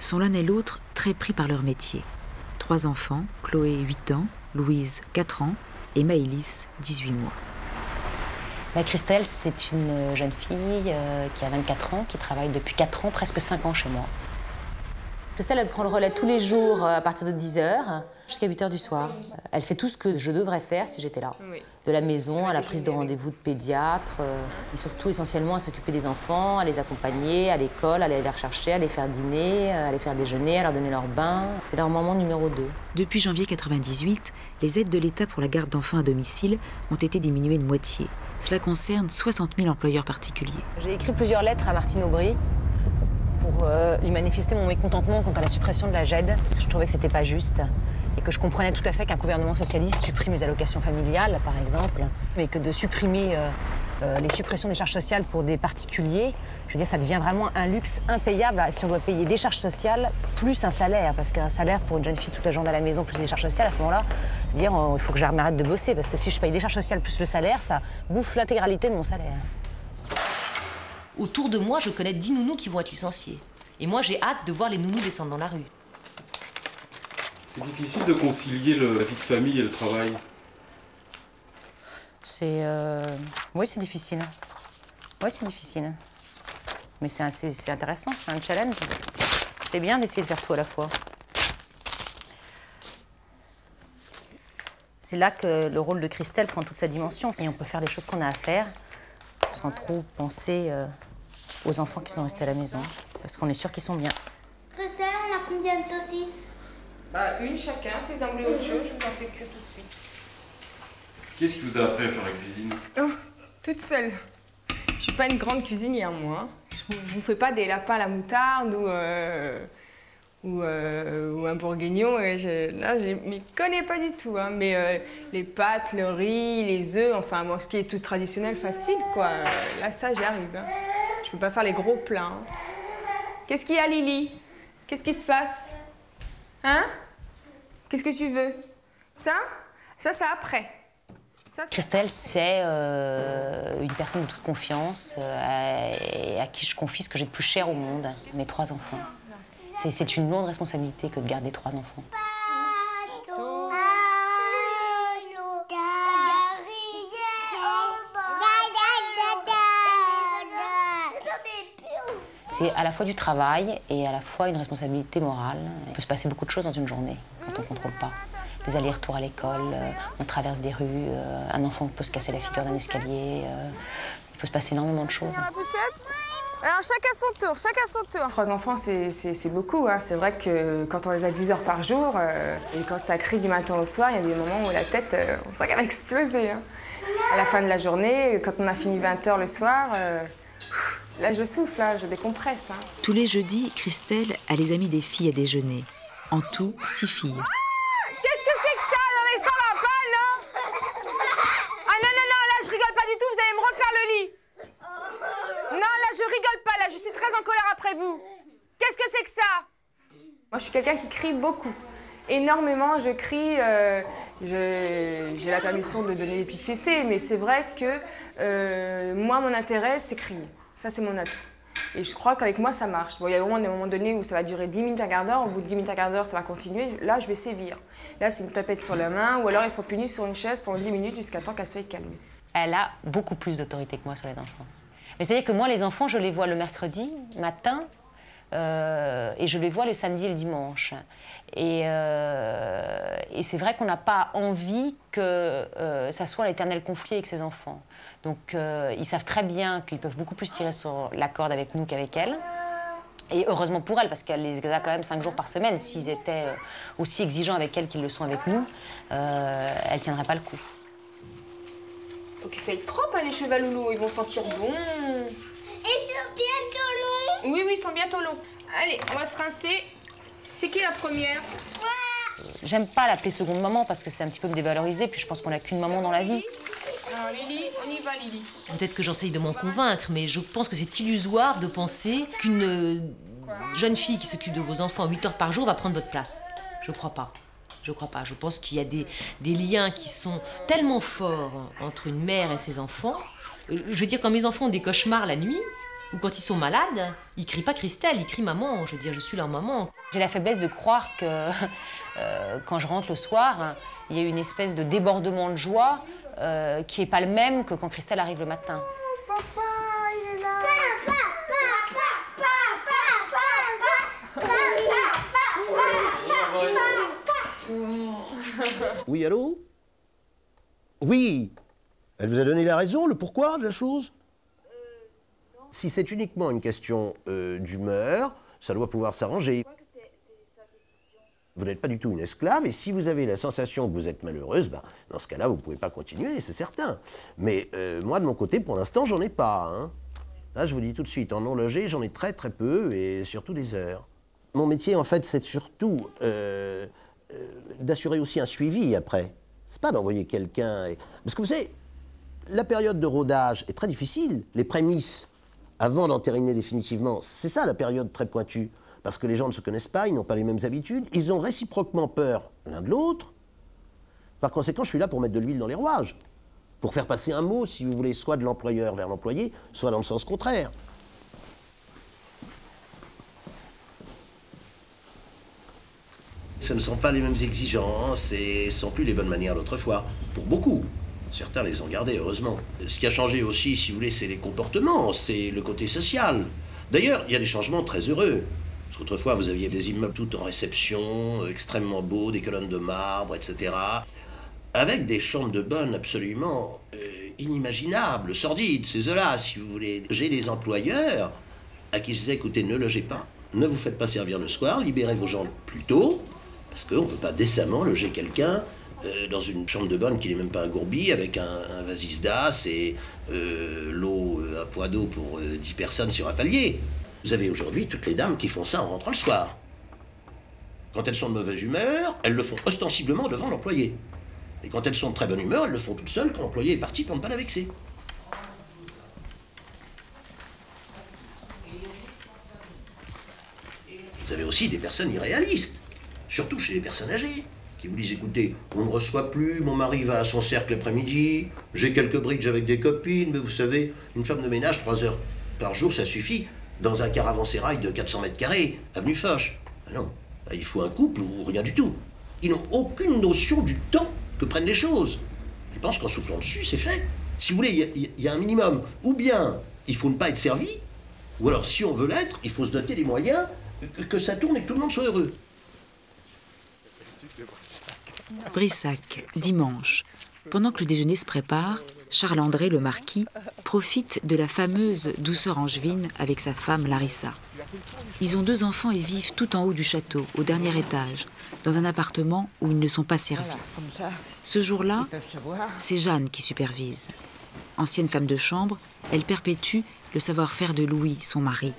sont l'un et l'autre très pris par leur métier. Trois enfants, Chloé, 8 ans, Louise, 4 ans et Maëlys, 18 mois. Bah Christelle, c'est une jeune fille qui a 24 ans, qui travaille depuis 4 ans, presque 5 ans chez moi. Christelle, elle prend le relais tous les jours à partir de 10h jusqu'à 8h du soir. Elle fait tout ce que je devrais faire si j'étais là. De la maison à la prise de rendez-vous de pédiatre, et surtout essentiellement à s'occuper des enfants, à les accompagner, à l'école, à les rechercher, à les faire dîner, à les faire déjeuner, à leur donner leur bain. C'est leur maman numéro 2. Depuis janvier 98, les aides de l'État pour la garde d'enfants à domicile ont été diminuées de moitié. Cela concerne 60 000 employeurs particuliers. J'ai écrit plusieurs lettres à Martine Aubry pour lui manifester mon mécontentement quant à la suppression de la GED, parce que je trouvais que c'était pas juste et que je comprenais tout à fait qu'un gouvernement socialiste supprime les allocations familiales, par exemple, mais que de supprimer les suppressions des charges sociales pour des particuliers, je veux dire, ça devient vraiment un luxe impayable si on doit payer des charges sociales plus un salaire, parce qu'un salaire pour une jeune fille toute la journée à la maison plus des charges sociales, à ce moment-là, je veux dire, il faut que j'arrête de bosser, parce que si je paye les charges sociales plus le salaire, ça bouffe l'intégralité de mon salaire. Autour de moi, je connais 10 nounous qui vont être licenciés. Et moi, j'ai hâte de voir les nounous descendre dans la rue. C'est difficile de concilier la vie de famille et le travail. C'est... Oui, c'est difficile. Oui, c'est difficile. Mais c'est intéressant, c'est un challenge. C'est bien d'essayer de faire tout à la fois. C'est là que le rôle de Christelle prend toute sa dimension. Et on peut faire les choses qu'on a à faire sans trop penser aux enfants qui sont restés à la maison. Parce qu'on est sûr qu'ils sont bien. Christelle, on a combien de saucisses? Bah, une chacun, si vous en voulez autre chose, je vous en fais cuire tout de suite. Qu'est-ce qui vous a appris à faire la cuisine? Oh, toute seule. Je suis pas une grande cuisinière, moi. Je vous fais pas des lapins à la moutarde ou un bourguignon. Et là, je m'y connais pas du tout. Hein. Mais les pâtes, le riz, les œufs, enfin, moi, ce qui est tout traditionnel, facile, quoi. Là, ça, j'y arrive. Hein. Je peux pas faire les gros plats. Hein. Qu'est-ce qu'il y a, Lily? Qu'est-ce qui se passe? Hein? Qu'est-ce que tu veux? Ça? Ça, c'est après. Ça, Christelle, c'est une personne de toute confiance à qui je confie ce que j'ai de plus cher au monde, mes 3 enfants. C'est une lourde responsabilité que de garder 3 enfants. C'est à la fois du travail et à la fois une responsabilité morale. Il peut se passer beaucoup de choses dans une journée quand on ne contrôle pas. Les allers-retours à l'école, on traverse des rues, un enfant peut se casser la figure d'un escalier. Il peut se passer énormément de choses. Alors chacun son tour, chacun son tour. 3 enfants, c'est beaucoup. Hein. C'est vrai que quand on les a 10 heures par jour, et quand ça crie du matin au soir, il y a des moments où la tête, on sent qu'elle va exploser. Hein. À la fin de la journée, quand on a fini 20h le soir, là, je souffle, là, je décompresse. Hein. Tous les jeudis, Christelle a les amis des filles à déjeuner. En tout, 6 filles. Ah, qu'est-ce que c'est que ça? Non, mais ça va pas, non? Ah non, non, non, là, je rigole pas du tout, vous allez me refaire le lit. Non, là, je rigole pas, là, je suis très en colère après vous. Qu'est-ce qu'est-ce que c'est que ça? Moi, je suis quelqu'un qui crie beaucoup. Énormément, je crie. J'ai la permission de donner des petites fessées, mais c'est vrai que moi, mon intérêt, c'est crier. Ça, c'est mon atout. Et je crois qu'avec moi, ça marche. Bon, il y a vraiment des moments donnés où ça va durer 10 minutes, un quart d'heure. Au bout de 10 minutes, un quart d'heure, ça va continuer. Là, je vais sévir. Là, c'est une tapette sur la main, ou alors ils sont punis sur une chaise pendant 10 minutes jusqu'à temps qu'elle soit calmée. Elle a beaucoup plus d'autorité que moi sur les enfants. Mais c'est-à-dire que moi, les enfants, je les vois le mercredi matin et je les vois le samedi et le dimanche. Et c'est vrai qu'on n'a pas envie que ça soit l'éternel conflit avec ses enfants. Donc ils savent très bien qu'ils peuvent beaucoup plus tirer sur la corde avec nous qu'avec elle. Et heureusement pour elle, parce qu'elle les a quand même 5 jours par semaine. S'ils étaient aussi exigeants avec elle qu'ils le sont avec nous, elle ne tiendrait pas le coup. Faut qu'ils soient propres, les chevaloulots, ils vont sentir bon. Ils sont bientôt longs. Oui, oui, ils sont bientôt longs. Allez, on va se rincer. C'est qui la première? J'aime pas l'appeler seconde maman parce que c'est un petit peu me dévaloriser, puis je pense qu'on n'a qu'une maman dans la vie. Alors Lily, on y va Lily. Peut-être que j'essaye de m'en convaincre, mais je pense que c'est illusoire de penser qu'une jeune fille qui s'occupe de vos enfants 8 heures par jour va prendre votre place. Je crois pas. Je crois pas. Je pense qu'il y a des liens qui sont tellement forts entre une mère et ses enfants. Je veux dire, quand mes enfants ont des cauchemars la nuit, ou quand ils sont malades, ils crient pas Christelle, ils crient maman. Je veux dire, je suis leur maman. J'ai la faiblesse de croire que quand je rentre le soir, il y a une espèce de débordement de joie qui est pas le même que quand Christelle arrive le matin. Oh, papa, il est là. Papa, papa, papa, papa, papa, papa, papa, papa. Oui, allô? Oui. Elle vous a donné la raison, le pourquoi de la chose? Non. Si c'est uniquement une question d'humeur, ça doit pouvoir s'arranger. Vous n'êtes pas du tout une esclave, et si vous avez la sensation que vous êtes malheureuse, ben, dans ce cas-là, vous ne pouvez pas continuer, c'est certain. Mais moi, de mon côté, pour l'instant, j'en ai pas. Hein. Là, je vous dis tout de suite, en non logé, j'en ai très très peu, et surtout des heures. Mon métier, en fait, c'est surtout... d'assurer aussi un suivi après. C'est pas d'envoyer quelqu'un... Et... Parce que vous savez, la période de rodage est très difficile. Les prémices, avant d'entériner définitivement, c'est ça la période très pointue. Parce que les gens ne se connaissent pas, ils n'ont pas les mêmes habitudes, ils ont réciproquement peur l'un de l'autre. Par conséquent, je suis là pour mettre de l'huile dans les rouages. Pour faire passer un mot, si vous voulez, soit de l'employeur vers l'employé, soit dans le sens contraire. Ce ne sont pas les mêmes exigences et ce ne sont plus les bonnes manières d'autrefois, pour beaucoup. Certains les ont gardées, heureusement. Ce qui a changé aussi, si vous voulez, c'est les comportements, c'est le côté social. D'ailleurs, il y a des changements très heureux. Parce qu'autrefois, vous aviez des immeubles tout en réception, extrêmement beaux, des colonnes de marbre, etc. Avec des chambres de bonne absolument inimaginables, sordides, ces œufs-là, si vous voulez. J'ai des employeurs à qui je disais, écoutez, ne logez pas, ne vous faites pas servir le soir, libérez vos gens plus tôt. Parce qu'on ne peut pas décemment loger quelqu'un dans une chambre de bonne qui n'est même pas un gourbi, avec un vasisdas d'as et l'eau, un poids d'eau pour 10 personnes sur un palier. Vous avez aujourd'hui toutes les dames qui font ça en rentrant le soir. Quand elles sont de mauvaise humeur, elles le font ostensiblement devant l'employé. Et quand elles sont de très bonne humeur, elles le font toutes seules quand l'employé est parti pour ne pas la vexer. Vous avez aussi des personnes irréalistes. Surtout chez les personnes âgées, qui vous disent, écoutez, on ne reçoit plus, mon mari va à son cercle l'après-midi, j'ai quelques bridges avec des copines, mais vous savez, une femme de ménage, 3 heures par jour, ça suffit, dans un caravansérail de 400 mètres carrés, avenue Foch. Ah non, là, il faut un couple ou rien du tout. Ils n'ont aucune notion du temps que prennent les choses. Ils pensent qu'en soufflant dessus, c'est fait. Si vous voulez, il y a un minimum. Ou bien, il faut ne pas être servi, ou alors, si on veut l'être, il faut se doter des moyens que ça tourne et que tout le monde soit heureux. Brissac, dimanche. Pendant que le déjeuner se prépare, Charles-André, le marquis, profite de la fameuse douceur angevine avec sa femme Larissa. Ils ont 2 enfants et vivent tout en haut du château, au dernier étage, dans un appartement où ils ne sont pas servis. Ce jour-là, c'est Jeanne qui supervise. Ancienne femme de chambre, elle perpétue le savoir-faire de Louis, son mari.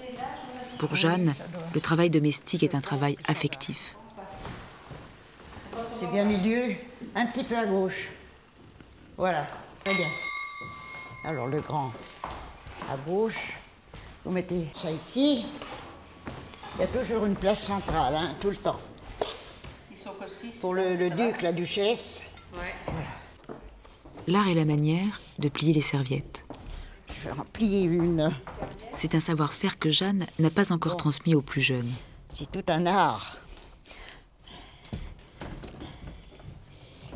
Pour Jeanne, le travail domestique est un travail affectif. C'est bien milieu, un petit peu à gauche. Voilà, très bien. Alors le grand à gauche, vous mettez ça ici, Il y a toujours une place centrale, hein, tout le temps. Ils sont que six. Pour le duc, la duchesse. Ouais. Voilà. L'art et la manière de plier les serviettes. Je vais en plier une. C'est un savoir-faire que Jeanne n'a pas encore transmis aux plus jeunes. C'est tout un art.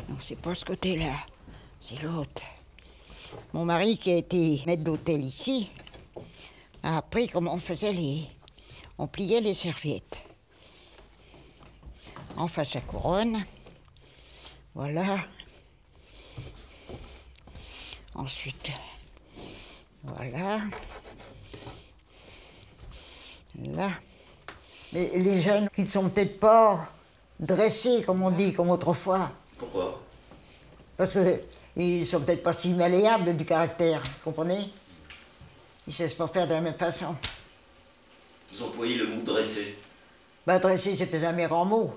Non, c'est pas ce côté-là, c'est l'autre. Mon mari, qui a été maître d'hôtel ici, a appris comment on faisait les... On pliait les serviettes. On faisait la couronne. Voilà. Ensuite, voilà. Là. Mais les jeunes qui ne sont peut-être pas dressés, comme on dit, comme autrefois. Pourquoi? Parce qu'ils ne sont peut-être pas si malléables du caractère, vous comprenez? Ils ne savent pas faire de la même façon. Vous employez le mot dressé. Ben, dressé, c'était un grand mot.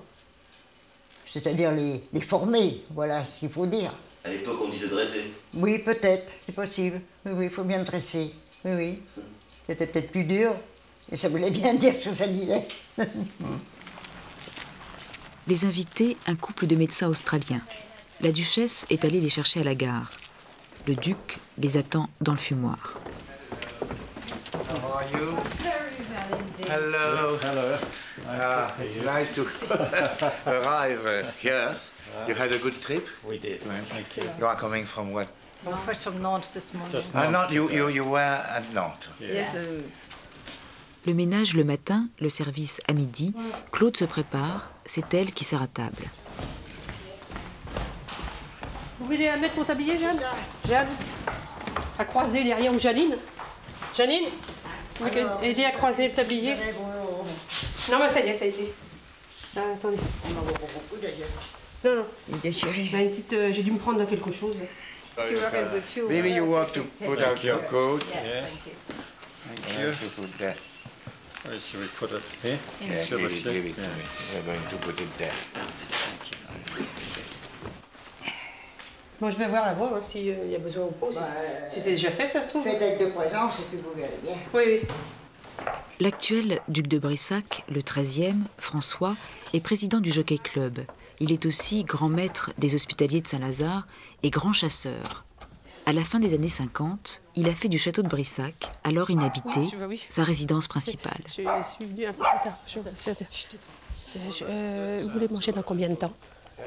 C'est-à-dire les former, voilà ce qu'il faut dire. À l'époque, on disait dressé. Oui, peut-être, c'est possible. Oui, il faut bien le dresser. Oui, oui. C'était peut-être plus dur, mais ça voulait bien dire ce que ça disait. Les invités, un couple de médecins australiens. La duchesse est allée les chercher à la gare. Le duc les attend dans le fumoir. How are you? Very well indeed. Hello. Hello. Nice to see you. Nice to arrive here. You had a good trip? We did. Right. Thank you. You are coming from what? Well, first from Nantes this morning. Just Nantes. You were at Nantes. Yes. Le ménage le matin, le service à midi. Claude se prépare, c'est elle qui sert à table. Vous voulez mettre mon tablier, Jeanne? Jeanne, à croiser derrière ou Jeannine? Jeannine, vous pouvez aider à croiser le tablier? Non, mais ça y est, ça a été. Ah, attendez. On en voit beaucoup d'ailleurs. Non, non. Il est déchiré. Bah, une petite, j'ai dû me prendre dans quelque chose. Maybe you want to put out your coat. Yes, thank you. Thank you. Put that. Should we put it here? Yes, give it to me. We're going to put it there. Bon, je vais voir là-bas hein, s'il y a besoin ou pas. Bah, si c'est déjà fait, ça se trouve. Faites avec de présence et puis vous verrez bien. Oui, oui. L'actuel duc de Brissac, le 13e, François, est président du Jockey Club. Il est aussi grand maître des hospitaliers de Saint-Lazare et grand chasseur. À la fin des années 50, il a fait du château de Brissac, alors inhabité, sa résidence principale. Je suis venue un peu plus tard. Vous voulez manger dans combien de temps?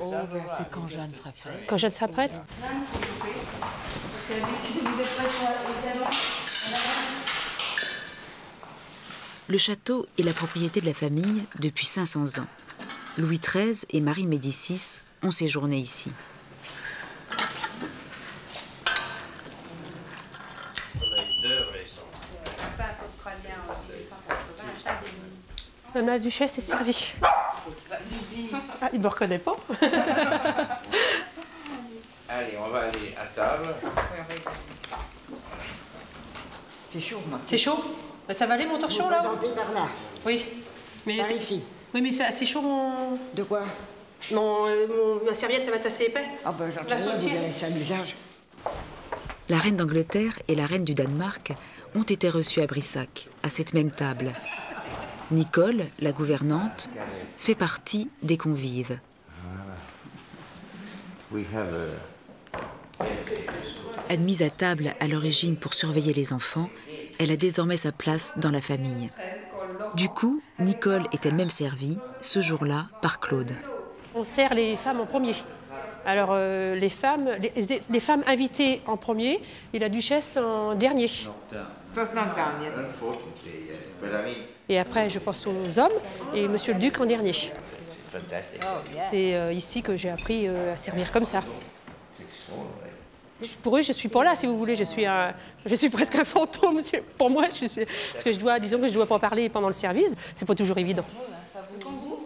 Oh, ben c'est quand Jeanne sera prête. Quand Jeanne sera prête? Jeanne, s'il vous plaît. Parce qu'elle a décidé, vous êtes prête au diamant. Le château est la propriété de la famille depuis 500 ans. Louis XIII et Marie Médicis ont séjourné ici. Madame la duchesse est servie. Ah, il ne me reconnaît pas. Allez, on va aller à table. C'est chaud, moi. C'est chaud? Ça va aller, mon torchon, là? Oui. Mais c'est ici. Oui, mais c'est assez chaud, mon... De quoi? Ma serviette, ça va être assez épais. Ah ben, j'entends bien, vous avez ça l'usage. La reine d'Angleterre et la reine du Danemark ont été reçues à Brissac, à cette même table. Nicole, la gouvernante, fait partie des convives. Admise à table à l'origine pour surveiller les enfants, elle a désormais sa place dans la famille. Du coup, Nicole est elle-même servie, ce jour-là, par Claude. On sert les femmes en premier. Alors, les femmes invitées en premier et la duchesse en dernier. Et après, je pense aux hommes et Monsieur le Duc en dernier. C'est ici que j'ai appris à servir comme ça. Pour eux, je suis pas là, si vous voulez. Je suis presque un fantôme. Pour moi, parce que disons que je dois pas parler pendant le service. C'est pas toujours évident.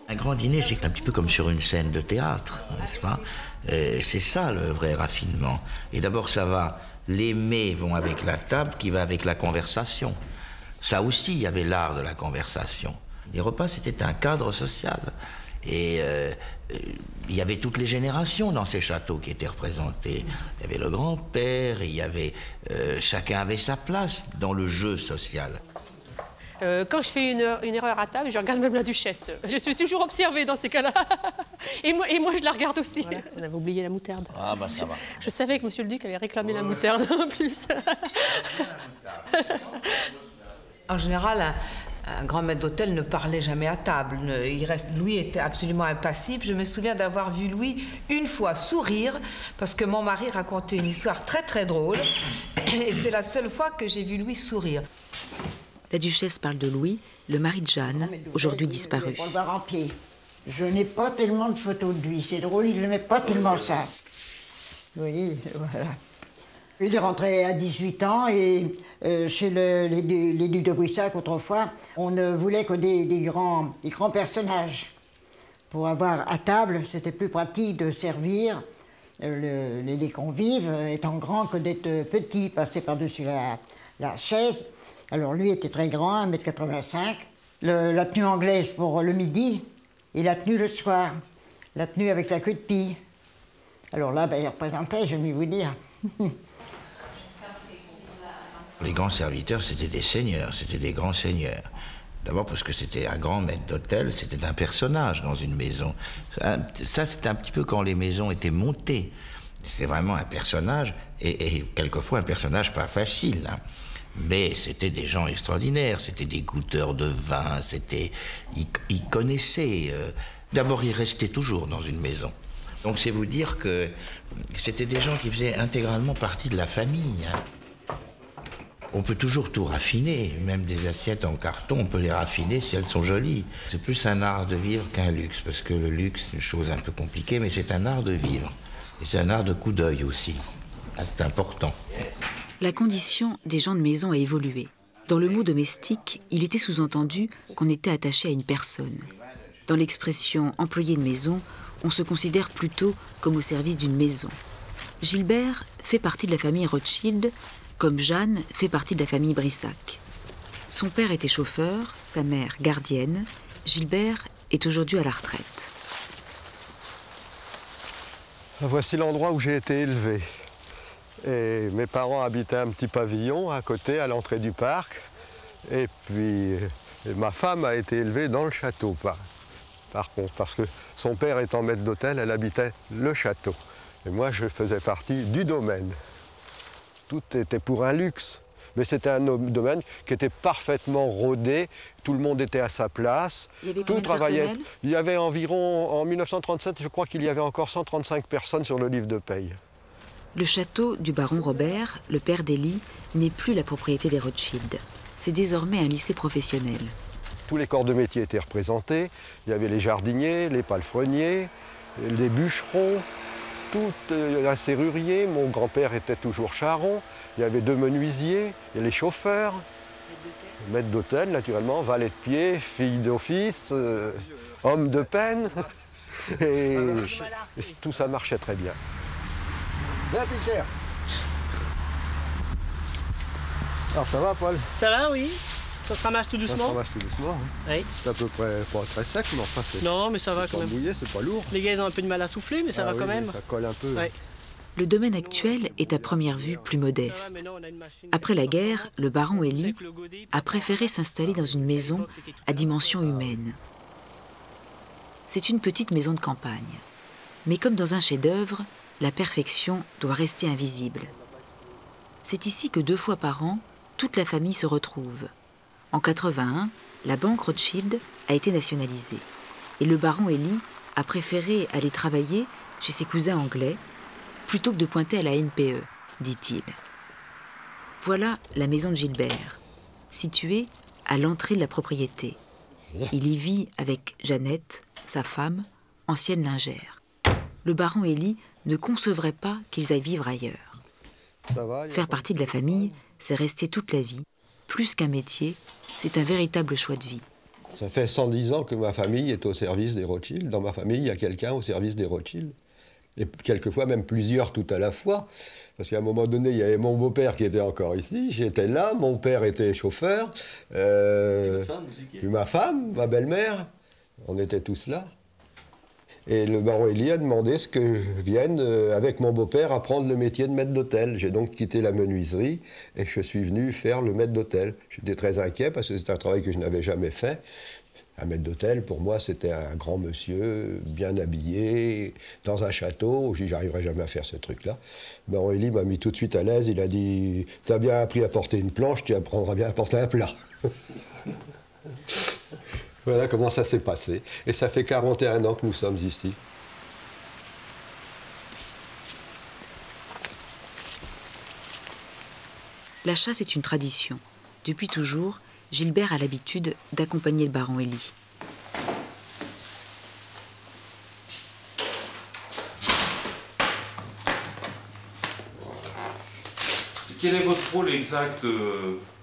Un grand dîner, c'est un petit peu comme sur une scène de théâtre, n'est-ce pas? C'est ça le vrai raffinement. Et d'abord, ça va. Les mets vont avec la table, qui va avec la conversation. Ça aussi, il y avait l'art de la conversation. Les repas, c'était un cadre social. Et il y avait toutes les générations dans ces châteaux qui étaient représentés. Il y avait le grand-père, il y avait... chacun avait sa place dans le jeu social. Quand je fais une erreur à table, je regarde même la duchesse. Je suis toujours observée dans ces cas-là. Et moi, je la regarde aussi. Voilà, on avait oublié la moutarde. Ah, bah, ça va. Je savais que monsieur le duc allait réclamer la moutarde en plus. En général, un grand maître d'hôtel ne parlait jamais à table. Louis était absolument impassible. Je me souviens d'avoir vu Louis une fois sourire parce que mon mari racontait une histoire très très drôle. Et c'est la seule fois que j'ai vu Louis sourire. La duchesse parle de Louis, le mari de Jeanne, aujourd'hui disparu. On le barre en pied. Je n'ai pas tellement de photos de lui. C'est drôle, il ne met pas tellement ça. Oui, voilà. Il est rentré à 18 ans et chez les ducs de Brissac, autrefois, on ne voulait que des grands personnages. Pour avoir à table, c'était plus pratique de servir les convives, étant grand que d'être petit, passer par-dessus la chaise. Alors lui était très grand, 1,85 m. La tenue anglaise pour le midi et la tenue le soir. La tenue avec la queue de pie. Alors là, ben, il représentait, je vais vous dire. Les grands serviteurs, c'était des seigneurs, c'était des grands seigneurs. D'abord parce que c'était un grand maître d'hôtel, c'était un personnage dans une maison. Ça, c'était un petit peu quand les maisons étaient montées. C'était vraiment un personnage, et quelquefois un personnage pas facile. Hein. Mais c'était des gens extraordinaires, c'était des goûteurs de vin, c'était... Ils connaissaient... D'abord, ils restaient toujours dans une maison. Donc c'est vous dire que c'était des gens qui faisaient intégralement partie de la famille. On peut toujours tout raffiner, même des assiettes en carton, on peut les raffiner si elles sont jolies. C'est plus un art de vivre qu'un luxe, parce que le luxe, c'est une chose un peu compliquée, mais c'est un art de vivre. Et c'est un art de coup d'œil aussi. C'est important. La condition des gens de maison a évolué. Dans le mot domestique, il était sous-entendu qu'on était attaché à une personne. Dans l'expression « employé de maison », on se considère plutôt comme au service d'une maison. Gilbert fait partie de la famille Rothschild, comme Jeanne fait partie de la famille Brissac. Son père était chauffeur, sa mère gardienne. Gilbert est aujourd'hui à la retraite. Voici l'endroit où j'ai été élevé. Et mes parents habitaient un petit pavillon à côté, à l'entrée du parc. Et puis ma femme a été élevée dans le château. Par contre, parce que son père étant maître d'hôtel, elle habitait le château. Et moi, je faisais partie du domaine. Tout était pour un luxe, mais c'était un domaine qui était parfaitement rodé. Tout le monde était à sa place, tout travaillait. Il y avait environ, en 1937, je crois qu'il y avait encore 135 personnes sur le livre de paye. Le château du baron Robert, le père d'Elie, n'est plus la propriété des Rothschild. C'est désormais un lycée professionnel. Tous les corps de métier étaient représentés. Il y avait les jardiniers, les palefreniers, les bûcherons, tout un serrurier. Mon grand-père était toujours charron. Il y avait deux menuisiers, et les chauffeurs, maître d'hôtel naturellement, valet de pied, fille d'office, homme de peine. Et tout ça marchait très bien. Alors ça va, Paul? Ça va, oui. Ça se ramasse tout doucement? Ça se ramasse tout doucement, hein. Oui. C'est à peu près pas très sec, mais enfin c'est... Non, mais ça va quand même. C'est pas mouillé, c'est pas lourd. Les gars, ils ont un peu de mal à souffler, mais ça va quand même. Ça colle un peu. Ouais. Le domaine actuel est à première vue plus modeste. Après la guerre, le baron Elie a préféré s'installer dans une maison à dimension humaine. C'est une petite maison de campagne. Mais comme dans un chef-d'œuvre, la perfection doit rester invisible. C'est ici que 2 fois par an, toute la famille se retrouve. En 1981, la banque Rothschild a été nationalisée et le baron Elie a préféré aller travailler chez ses cousins anglais plutôt que de pointer à la NPE, dit-il. Voilà la maison de Gilbert, située à l'entrée de la propriété. Il y vit avec Jeannette, sa femme, ancienne lingère. Le baron Elie ne concevrait pas qu'ils aillent vivre ailleurs. Faire partie de la famille, c'est rester toute la vie. Plus qu'un métier, c'est un véritable choix de vie. Ça fait 110 ans que ma famille est au service des Rothschild. Dans ma famille, il y a quelqu'un au service des Rothschild. Et quelquefois, même plusieurs tout à la fois. Parce qu'à un moment donné, il y avait mon beau-père qui était encore ici. J'étais là, mon père était chauffeur. Et ma femme, ma belle-mère, on était tous là. Et le baron Elie a demandé ce que je vienne avec mon beau-père apprendre le métier de maître d'hôtel. J'ai donc quitté la menuiserie et je suis venu faire le maître d'hôtel. J'étais très inquiet parce que c'était un travail que je n'avais jamais fait. Un maître d'hôtel, pour moi, c'était un grand monsieur, bien habillé, dans un château. Je dis, j'arriverai jamais à faire ce truc-là. Maroëli m'a mis tout de suite à l'aise. Il a dit, tu as bien appris à porter une planche, tu apprendras bien à porter un plat. Voilà comment ça s'est passé. Et ça fait 41 ans que nous sommes ici. La chasse est une tradition. Depuis toujours, Gilbert a l'habitude d'accompagner le baron Elie. Quel est votre rôle exact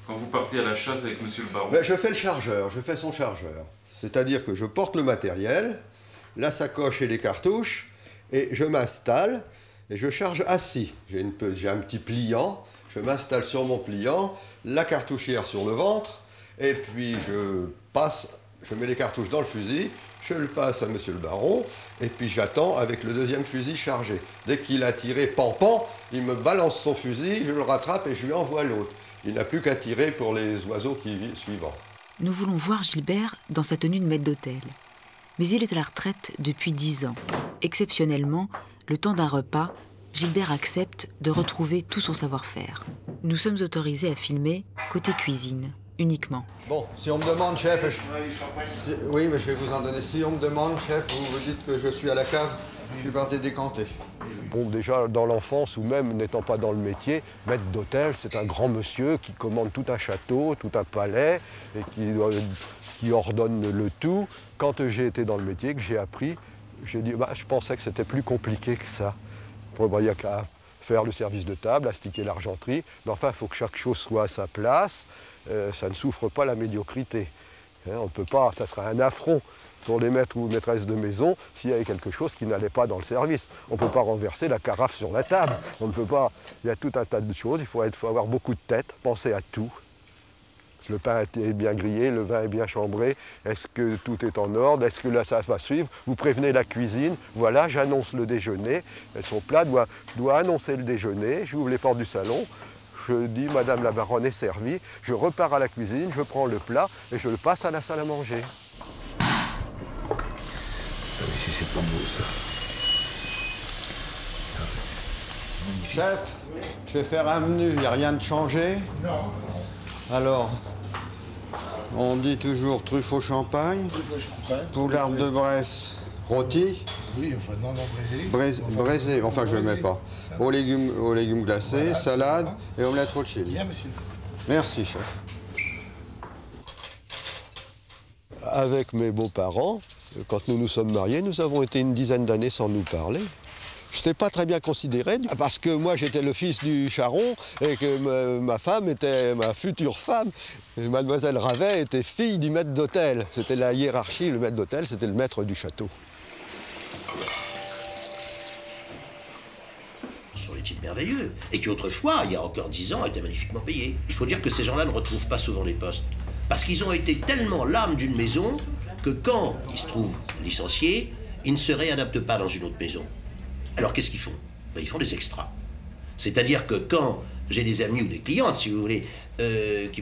quand vous partez à la chasse avec monsieur le baron? Je fais le chargeur, je fais son chargeur. C'est-à-dire que je porte le matériel, la sacoche et les cartouches, et je m'installe et je charge assis. J'ai un petit pliant, je m'installe sur mon pliant, la cartouchière sur le ventre. Et puis je mets les cartouches dans le fusil, je le passe à monsieur le baron, et puis j'attends avec le deuxième fusil chargé. Dès qu'il a tiré, pan-pan, il me balance son fusil, je le rattrape et je lui envoie l'autre. Il n'a plus qu'à tirer pour les oiseaux qui vivent suivants. Nous voulons voir Gilbert dans sa tenue de maître d'hôtel. Mais il est à la retraite depuis 10 ans. Exceptionnellement, le temps d'un repas, Gilbert accepte de retrouver tout son savoir-faire. Nous sommes autorisés à filmer côté cuisine. Uniquement. Bon, si on me demande, chef, oui, mais je vais vous en donner. Si on me demande, chef, vous dites que je suis à la cave, je suis parti décanter. Bon, déjà, dans l'enfance ou même n'étant pas dans le métier, maître d'hôtel, c'est un grand monsieur qui commande tout un château, tout un palais, et qui ordonne le tout. Quand j'ai été dans le métier, que j'ai appris, j'ai dit, bah, je pensais que c'était plus compliqué que ça. Il n'y a qu'à faire le service de table, astiquer l'argenterie, mais enfin, il faut que chaque chose soit à sa place. Ça ne souffre pas la médiocrité. Hein, on ne peut pas, ça serait un affront pour les maîtres ou maîtresses de maison s'il y avait quelque chose qui n'allait pas dans le service. On ne peut pas renverser la carafe sur la table. On ne peut pas. Il y a tout un tas de choses. Il faut avoir beaucoup de tête, penser à tout. Le pain est bien grillé, le vin est bien chambré. Est-ce que tout est en ordre? Est-ce que là, ça va suivre? Vous prévenez la cuisine. Voilà, j'annonce le déjeuner. Son plat doit annoncer le déjeuner. J'ouvre les portes du salon. Je dis, madame la baronne est servie, je repars à la cuisine, je prends le plat et je le passe à la salle à manger. Si c'est pas beau ça. Chef, je vais faire un menu, il n'y a rien de changé? Non. Alors, on dit toujours truffe au champagne, poularde de Bresse rôti. Oui, enfin, non, braisé, enfin, je ne mets pas. Aux légumes glacés, voilà, salade et omelette au chili. Bien, monsieur. Merci, chef. Avec mes beaux-parents, quand nous nous sommes mariés, nous avons été une dizaine d'années sans nous parler. Je n'étais pas très bien considéré parce que moi, j'étais le fils du charron et que ma femme était ma future femme. Et mademoiselle Ravet était fille du maître d'hôtel. C'était la hiérarchie, le maître d'hôtel, c'était le maître du château. Sont des types merveilleux et qui autrefois, il y a encore 10 ans, étaient magnifiquement payés. Il faut dire que ces gens-là ne retrouvent pas souvent les postes parce qu'ils ont été tellement l'âme d'une maison que quand ils se trouvent licenciés, ils ne se réadaptent pas dans une autre maison. Alors qu'est-ce qu'ils font? Ben, ils font des extras. C'est-à-dire que quand j'ai des amis ou des clientes, si vous voulez, qui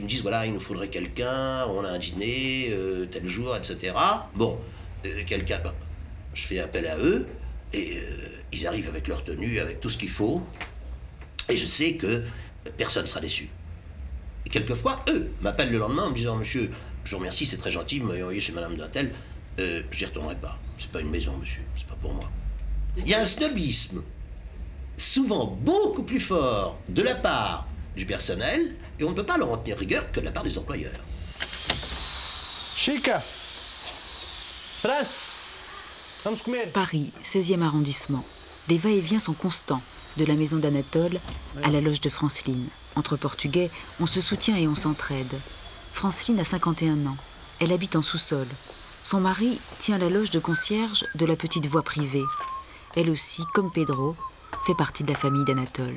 me disent voilà, il nous faudrait quelqu'un, on a un dîner, tel jour, etc. Bon, ben, je fais appel à eux et ils arrivent avec leur tenue, avec tout ce qu'il faut. Et je sais que personne ne sera déçu. Et quelquefois, eux m'appellent le lendemain en me disant « Monsieur, je vous remercie, c'est très gentil, vous m'avez envoyé chez madame d'Intel, je n'y retournerai pas. C'est pas une maison, monsieur, c'est pas pour moi. » Il y a un snobisme, souvent beaucoup plus fort, de la part du personnel, et on ne peut pas leur en tenir rigueur que de la part des employeurs. Chica, France. Paris, 16e arrondissement. Les va-et-vient sont constants, de la maison d'Anatole à la loge de Franceline. Entre Portugais, on se soutient et on s'entraide. Franceline a 51 ans. Elle habite en sous-sol. Son mari tient la loge de concierge de la petite voie privée. Elle aussi, comme Pedro, fait partie de la famille d'Anatole.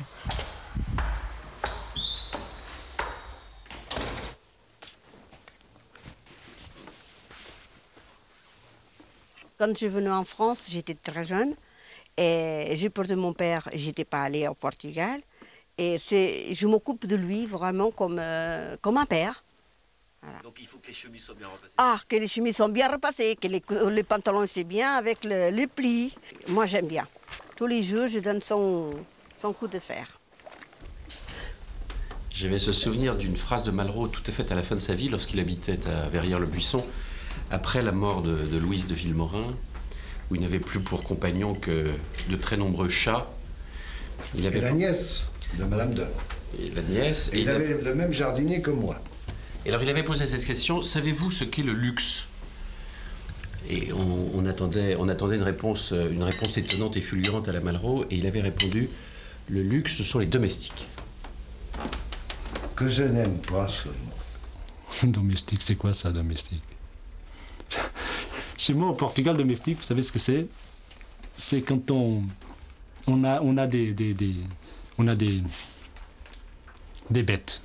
Quand je suis venue en France, j'étais très jeune. Et j'ai perdu mon père, je n'étais pas allée au Portugal. Et je m'occupe de lui vraiment comme un père. Voilà. Donc il faut que les chemises soient bien repassées. Ah, que les chemises soient bien repassées, que les pantalons soient bien avec les plis. Moi j'aime bien. Tous les jours, je donne son coup de fer. J'avais ce souvenir d'une phrase de Malraux tout à fait à la fin de sa vie, lorsqu'il habitait à Verrières-le-Buisson, après la mort de Louise de Villemorin, où il n'avait plus pour compagnon que de très nombreux chats. Il avait et la nièce de Madame Dove. Et la nièce. Et il avait le même jardinier que moi. Et alors il avait posé cette question, savez-vous ce qu'est le luxe? Et on attendait une réponse étonnante et fulgurante à la Malraux, et il avait répondu, le luxe, ce sont les domestiques. Que je n'aime pas ce mot. Domestique, c'est quoi ça, domestique? Chez moi, au Portugal, domestique, vous savez ce que c'est? C'est quand on a des bêtes.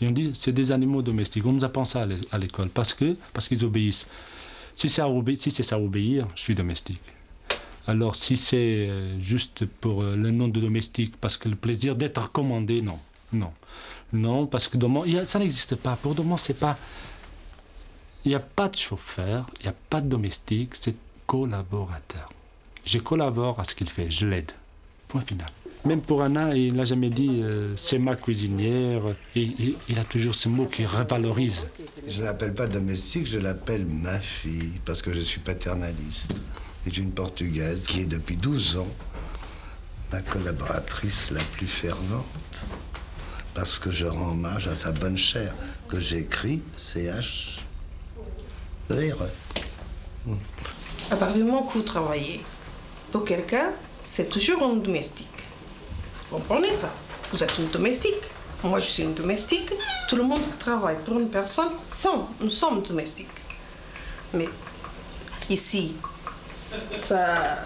Et on dit, c'est des animaux domestiques. On nous apprend ça à l'école, parce qu'ils obéissent. Si c'est ça obéir, je suis domestique. Alors, si c'est juste pour le nom de domestique, parce que le plaisir d'être commandé, non. Non. Non, parce que Doman, ça n'existe pas. Pour Doman, c'est pas... Il n'y a pas de chauffeur, il n'y a pas de domestique, c'est collaborateur. Je collabore à ce qu'il fait, je l'aide. Point final. Même pour Anna, il n'a jamais dit « c'est ma cuisinière ». Il a toujours ce mot qui revalorise. Je ne l'appelle pas domestique, je l'appelle ma fille, parce que je suis paternaliste. C'est une Portugaise qui est depuis 12 ans ma collaboratrice la plus fervente. Parce que je rends hommage à sa bonne chère, que j'écris CHERE. À partir du moment où vous travaillez pour quelqu'un, c'est toujours un domestique. Vous comprenez ça? Vous êtes une domestique, moi je suis une domestique, tout le monde qui travaille pour une personne, nous sommes domestiques. Mais ici, ça,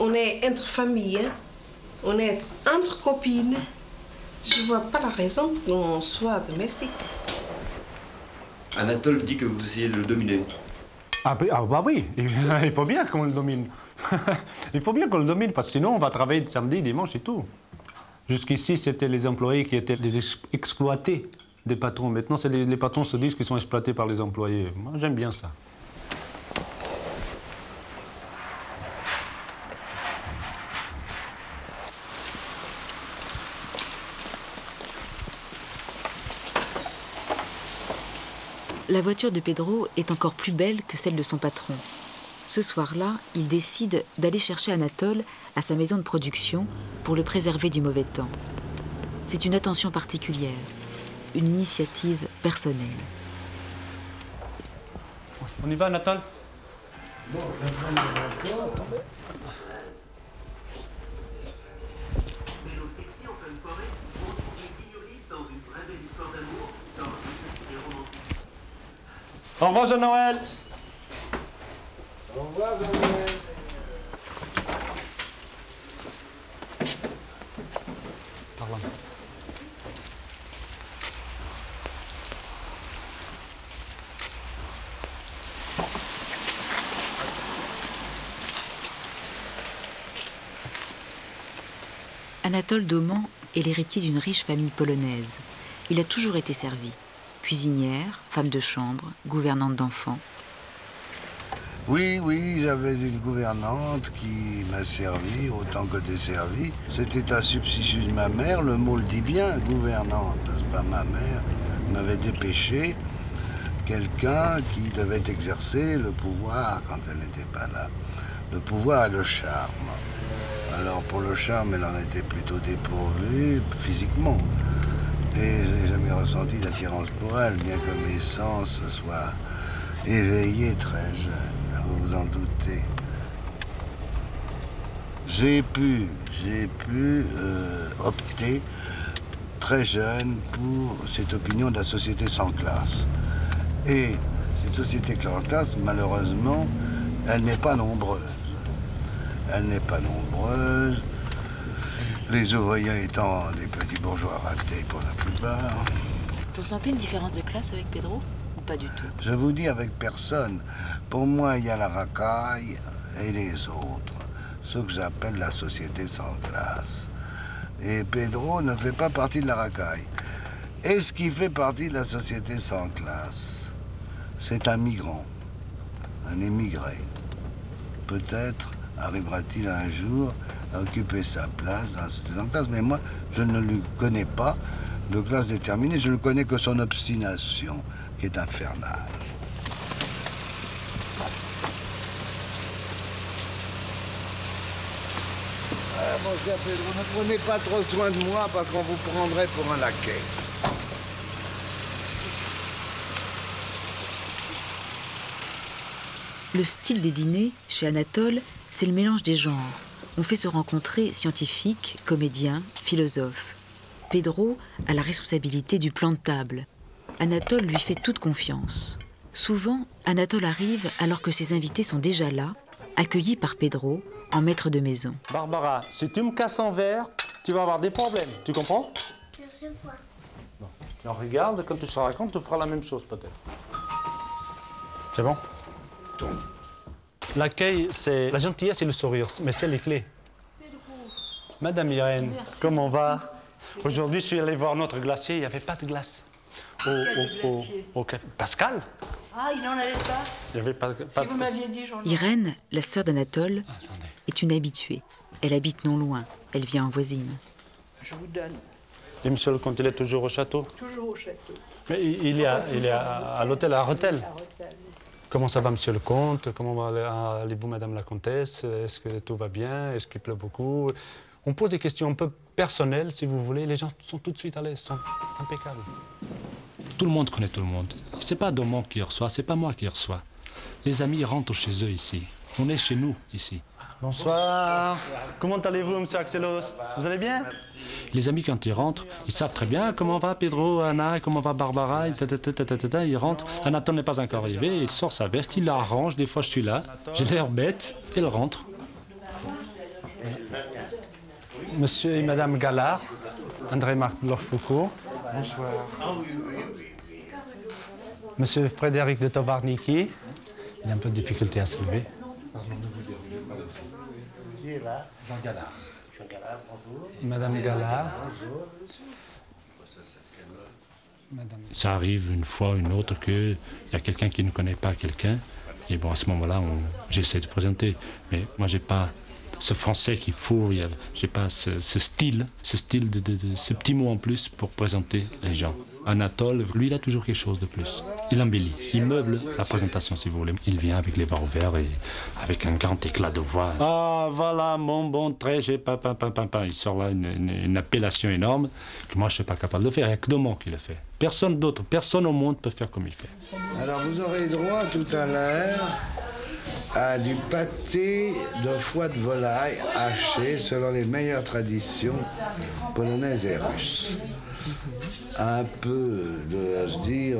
on est entre familles, on est entre copines. Je ne vois pas la raison pour qu'on soit domestique. Anatole dit que vous essayez de le dominer. Ah bah oui, il faut bien qu'on le domine. Il faut bien qu'on le domine, parce que sinon on va travailler samedi, dimanche et tout. Jusqu'ici, c'était les employés qui étaient les exploités des patrons. Maintenant, les patrons se disent qu'ils sont exploités par les employés. Moi, j'aime bien ça. La voiture de Pedro est encore plus belle que celle de son patron. Ce soir-là, il décide d'aller chercher Anatole à sa maison de production pour le préserver du mauvais temps. C'est une attention particulière, une initiative personnelle. On y va, Anatole? Au revoir, Jean-Noël. Au revoir, Jean-Noël. Anatole Doman est l'héritier d'une riche famille polonaise. Il a toujours été servi. Cuisinière, femme de chambre, gouvernante d'enfants. Oui, j'avais une gouvernante qui m'a servi autant que desservi. C'était un substitut de ma mère, le mot le dit bien, gouvernante. C'est pas ma mère, m'avait dépêché quelqu'un qui devait exercer le pouvoir quand elle n'était pas là. Le pouvoir et le charme. Alors pour le charme, elle en était plutôt dépourvue physiquement. Et je n'ai jamais ressenti d'attirance pour elle, bien que mes sens soient éveillés très jeunes, vous vous en doutez. J'ai pu opter très jeune pour cette opinion de la société sans classe. Et cette société sans classe, malheureusement, elle n'est pas nombreuse. Elle n'est pas nombreuse. Les ouvriers étant des petits bourgeois ratés pour la plupart. Vous ressentez une différence de classe avec Pedro? pas du tout. Je vous dis avec personne. Pour moi, il y a la racaille et les autres, ceux que j'appelle la société sans classe. Et Pedro ne fait pas partie de la racaille. Est-ce qu'il fait partie de la société sans classe? C'est un migrant, un émigré. Peut-être arrivera-t-il un jour à occuper sa place dans la société sans classe, mais moi, je ne le connais pas de classe déterminée, je ne connais que son obstination, qui est infernale. Mon cher Pedro, ne prenez pas trop soin de moi parce qu'on vous prendrait pour un laquais. Le style des dîners, chez Anatole, c'est le mélange des genres. On fait se rencontrer scientifiques, comédiens, philosophes. Pedro a la responsabilité du plan de table. Anatole lui fait toute confiance. Souvent, Anatole arrive alors que ses invités sont déjà là, accueillis par Pedro, en maître de maison. Barbara, si tu me casses un verre, tu vas avoir des problèmes. Tu comprends? Je vois. Bon. Alors regarde, quand tu seras raconte, tu feras la même chose peut-être. C'est bon? L'accueil, c'est la gentillesse et le sourire, mais c'est les clés. Madame Irène, merci. Comment on va? Aujourd'hui, je suis allé voir notre glacier, il n'y avait pas de glace. Au café. Pascal? Ah, il n'en avait pas. Il avait pas, si vous m'aviez dit, j'en ai. Irène, la sœur d'Anatole, est une habituée. Elle habite non loin. Elle vient en voisine. Je vous donne. Et monsieur le comte, il est toujours au château? Toujours au château. Mais il est à l'hôtel, à Rethel. Comment ça va, monsieur le comte? Comment allez-vous, madame la comtesse? Est-ce que tout va bien? Est-ce qu'il pleut beaucoup? On pose des questions un peu personnelles, si vous voulez. Les gens sont tout de suite à l'aise, sont impeccables. Tout le monde connaît tout le monde. C'est pas Doman qui reçoit, c'est pas moi qui reçois. Les amis rentrent chez eux ici. On est chez nous ici. Bonsoir. Comment allez-vous, monsieur Axelos? Vous allez bien? Merci. Les amis, quand ils rentrent, ils savent très bien comment va Pedro, Anna, comment va Barbara. Ils rentrent. Anatole n'est pas encore arrivé. Il sort sa veste, il la arrange. Des fois, je suis là. J'ai l'air bête. Il rentre. Monsieur et madame Gallard, André-Marc Lorfoucault. Bonsoir. Monsieur Frédéric de Tovarnicki, il a un peu de difficulté à se lever. Jean Gallard. Madame Gallard. Ça arrive une fois, une autre, qu'il y a quelqu'un qui ne connaît pas quelqu'un. Et bon, à ce moment-là, j'essaie de présenter. Mais moi, j'ai pas ce français qu'il faut, j'ai pas ce style de ce petit mot en plus pour présenter les gens. Anatole, lui, il a toujours quelque chose de plus. Il embellit, il meuble la présentation, si vous voulez. Il vient avec les bras ouverts et avec un grand éclat de voix. Ah, voilà mon bon trait, j'ai pam. Il sort là une appellation énorme que moi, je ne suis pas capable de faire. Il n'y a que Doman qui le fait. Personne d'autre, personne au monde peut faire comme il fait. Alors, vous aurez droit tout à l'heure à du pâté de foie de volaille haché selon les meilleures traditions polonaises et russes. Un peu, de, je dire,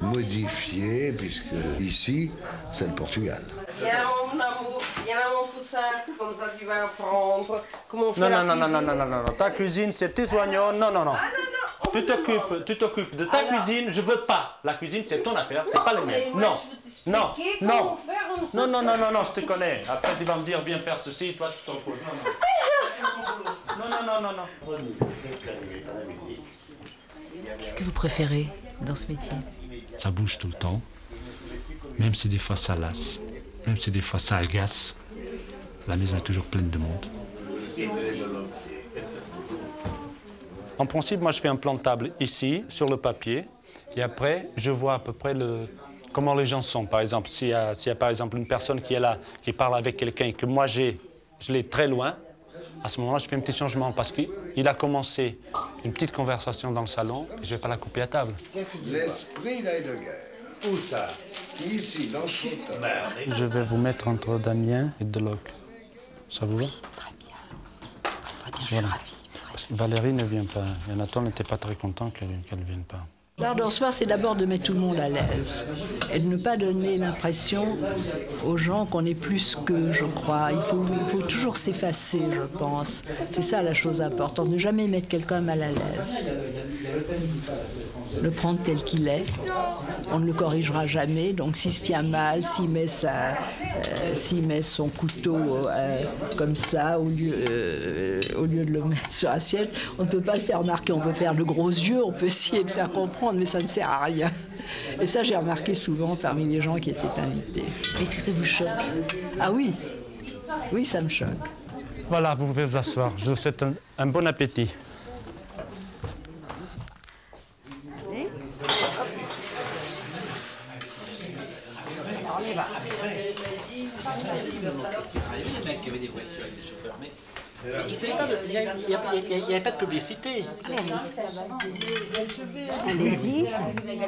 modifié, puisque ici, c'est le Portugal. Il y a mon amour, il y a mon poussin, comme ça tu vas apprendre comment on fait la cuisine. Non, ta cuisine, c'est tes oignons, non. Tu t'occupes de ta cuisine, je veux pas. La cuisine, c'est ton affaire, c'est pas le mien. Non, je te connais. Après, tu vas me dire, viens faire ceci, et toi, tu t'en fous. Non. Qu'est-ce que vous préférez dans ce métier? Ça bouge tout le temps, même si des fois ça lasse, même si des fois ça agace. La maison est toujours pleine de monde. En principe, moi, je fais un plan de table ici, sur le papier, et après, je vois à peu près comment les gens sont. Par exemple, s'il y a par exemple une personne qui est là, qui parle avec quelqu'un et que moi, je l'ai très loin, à ce moment-là, je fais un petit changement parce qu'il a commencé une petite conversation dans le salon et je ne vais pas la couper à table. L'esprit d'Heidegger, où ça? Ici, dans ce temps. Je vais vous mettre entre Damien et Deloc. Ça vous va? Très bien, je suis ravie. Valérie ne vient pas et Anatole n'était pas très content qu'elle ne vienne pas. L'art de recevoir, c'est d'abord de mettre tout le monde à l'aise et de ne pas donner l'impression aux gens qu'on est plus qu'eux, je crois. Il faut toujours s'effacer, je pense. C'est ça la chose importante, ne jamais mettre quelqu'un mal à l'aise. le prendre tel qu'il est. On ne le corrigera jamais, donc s'il se tient mal, s'il met son couteau comme ça, au lieu de le mettre sur un siège, on ne peut pas le faire remarquer, on peut faire de gros yeux, on peut essayer de faire comprendre, mais ça ne sert à rien. Et ça, j'ai remarqué souvent parmi les gens qui étaient invités. Est-ce que ça vous choque? Ah oui, oui, ça me choque. Voilà, vous pouvez vous asseoir. Je vous souhaite un bon appétit. Il n'y avait pas de publicité. Allez-y.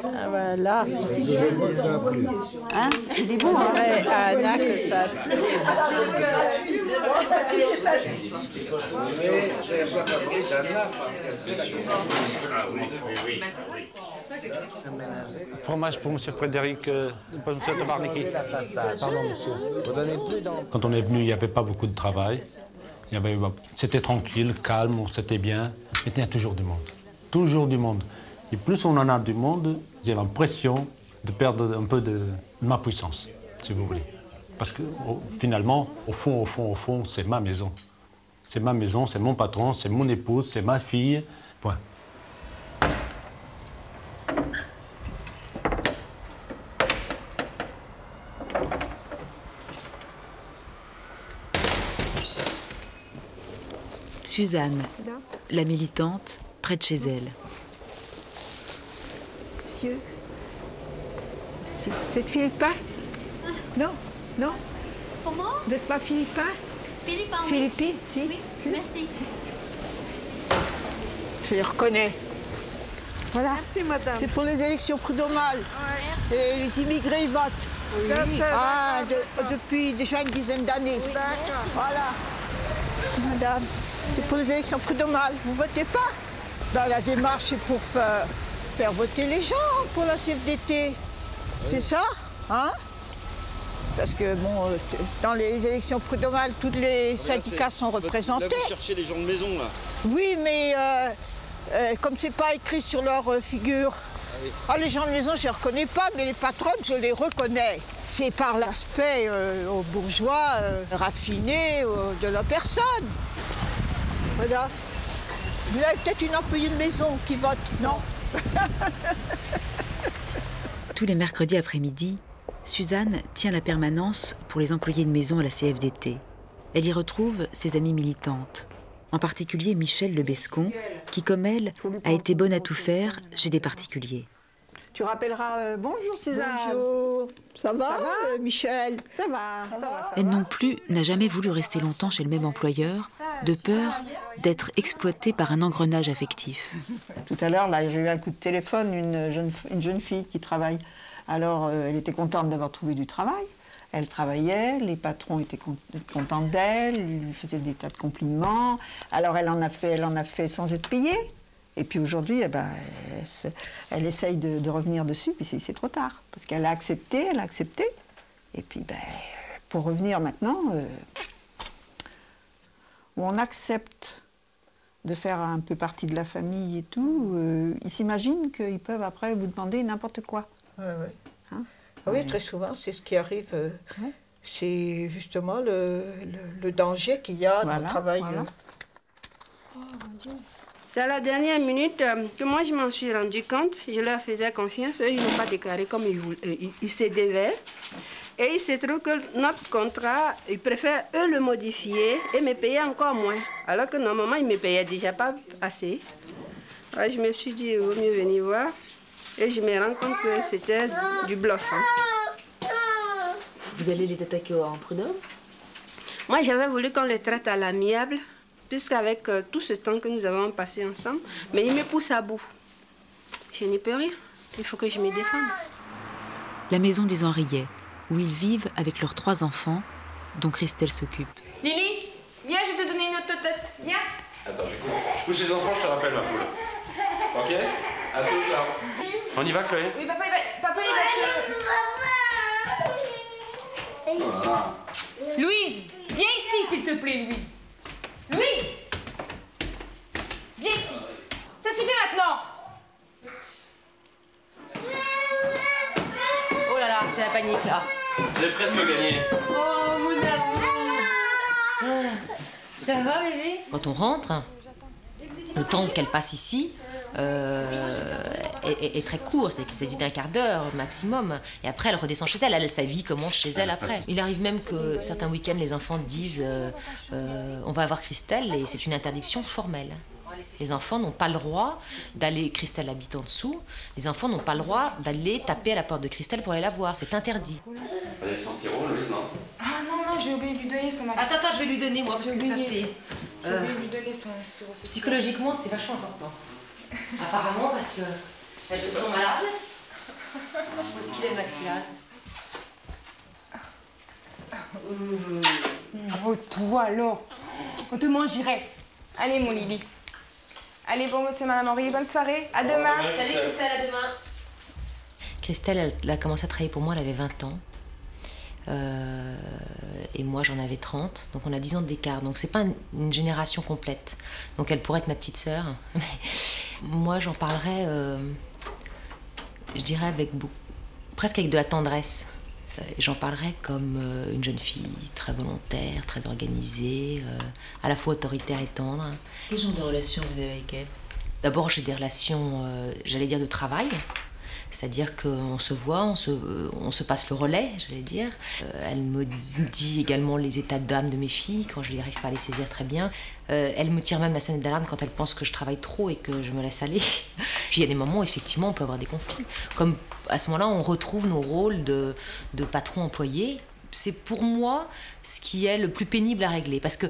Ah bah là. Hein? Il est bon, hein? Ouais, Anna, que ça. Fromage pour monsieur Frédéric, pour monsieur Tabarniki. Pardon, monsieur. Quand on est venu, il n'y avait pas beaucoup de travail. C'était tranquille, calme, c'était bien. Mais il y a toujours du monde. Toujours du monde. Et plus on en a du monde, j'ai l'impression de perdre un peu de ma puissance, si vous voulez. Parce que finalement, au fond, c'est ma maison. C'est ma maison, c'est mon patron, c'est mon épouse, c'est ma fille. Point. Suzanne, la militante, près de chez elle. Monsieur, vous êtes Philippe Pain? Non, non. Comment? Vous n'êtes pas Philippe Pain? Philippe Henriet. Philippe, si. Oui, merci. Je les reconnais. Voilà. Merci, madame. C'est pour les élections prud'homales. Ouais. Et les immigrés, ils votent. Oui. Ah, depuis déjà une dizaine d'années. Oui. D'accord. Voilà. Madame. C'est pour les élections prud'homales. Vous votez pas? Ben, la démarche, c'est pour faire voter les gens pour la CFDT. Oui. C'est ça, hein? Parce que, bon, dans les élections prud'homales, tous les syndicats sont représentés. Là, vous cherchez les gens de maison, là. Oui, mais comme c'est pas écrit sur leur figure... Ah, oui. Ah, les gens de maison, je les reconnais pas, mais les patronnes, je les reconnais. C'est par l'aspect aux bourgeois raffiné de la personne. Voilà. Vous avez peut-être une employée de maison qui vote, non? Tous les mercredis après-midi, Suzanne tient la permanence pour les employés de maison à la CFDT. Elle y retrouve ses amies militantes, en particulier Michel Lebescon, qui, comme elle, a été bonne à tout faire chez des particuliers. Tu rappelleras bonjour Suzanne. Bonjour. Ça va Michel? Ça va. Elle non plus n'a jamais voulu rester longtemps chez le même employeur, de peur d'être exploitée par un engrenage affectif. Tout à l'heure, là, j'ai eu un coup de téléphone, une jeune fille qui travaille. Alors, elle était contente d'avoir trouvé du travail. Elle travaillait, les patrons étaient contents d'elle, lui faisaient des tas de compliments. Alors, elle en a fait sans être payée. Et puis aujourd'hui, eh ben, elle essaye de revenir dessus, puis c'est trop tard. Parce qu'elle a accepté, Et puis, ben, pour revenir maintenant, où on accepte de faire un peu partie de la famille et tout, ils s'imaginent qu'ils peuvent après vous demander n'importe quoi. Ouais, ouais. Hein? Ah oui, ouais. Très souvent, c'est ce qui arrive. Ouais. C'est justement le danger qu'il y a dans le travail. Voilà. Oh, mon Dieu. C'est à la dernière minute que moi, je m'en suis rendu compte. Je leur faisais confiance. Eux, ils n'ont pas déclaré comme ils se devaient. Et il se trouve que notre contrat, ils préfèrent, eux, le modifier et me payer encore moins. Alors que normalement, ils me payaient déjà pas assez. Alors, je me suis dit, il vaut mieux venir voir. Et je me rends compte que c'était du bluff. Hein. Vous allez les attaquer en prud'homme? Moi, j'avais voulu qu'on les traite à l'amiable. Puisqu'avec tout ce temps que nous avons passé ensemble, mais il me pousse à bout. Je n'y peux rien. Il faut que je me défende. La maison des Henriet, où ils vivent avec leurs 3 enfants, dont Christelle s'occupe. Lily, viens, je vais te donner une autre tête. Viens. Attends, je couche les enfants, je te rappelle ma poule. OK? À tout le temps. On y va, Chloé? Oui, papa, il va. Papa, il va. Voilà. Louise, viens ici, s'il te plaît, Louise. Louise! Viens ici! Ça suffit maintenant! panique là. J'ai presque gagné. Oh mon amour. Ça va bébé? Quand on rentre, le temps qu'elle passe ici est très court, c'est dit d'un quart d'heure maximum. Et après, elle redescend chez elle, sa vie commence chez elle après. Il arrive même que certains week-ends, les enfants disent on va voir Christelle, et c'est une interdiction formelle. Les enfants n'ont pas le droit d'aller, Christelle habite en dessous, les enfants n'ont pas le droit d'aller taper à la porte de Christelle pour aller la voir, c'est interdit. Elle est sans sirop, Louise, non? Ah non, non, j'ai oublié de lui donner son accent. Attends, je vais lui donner, moi, parce que ça c'est... J'ai oublié de lui donner son sirop. Psychologiquement, c'est vachement important. Apparemment, parce que elles se sont malades. Où est-ce qu'il est, Maxilaz? Oh, toi alors. On te mange, j'irai. Allez, mon Lily. Allez, bon monsieur, madame Henriet, bonne soirée, à demain. Salut Christelle, à demain. Christelle, elle a commencé à travailler pour moi, elle avait 20 ans. Et moi, j'en avais 30. Donc on a 10 ans d'écart. Donc c'est pas une génération complète. Donc elle pourrait être ma petite sœur. Mais moi, j'en parlerais, je dirais, presque avec de la tendresse. J'en parlerais comme une jeune fille très volontaire, très organisée, à la fois autoritaire et tendre. Quel genre de relation vous avez avec elle? D'abord, j'ai des relations, j'allais dire, de travail. C'est-à-dire qu'on se voit, on se passe le relais, j'allais dire. Elle me dit également les états d'âme de mes filles, quand je n'y arrive pas à les saisir très bien. Elle me tire même la sonnette d'alarme quand elle pense que je travaille trop et que je me laisse aller. Puis il y a des moments où, effectivement, on peut avoir des conflits. Comme à ce moment-là, on retrouve nos rôles de patron-employé. C'est pour moi ce qui est le plus pénible à régler. Parce que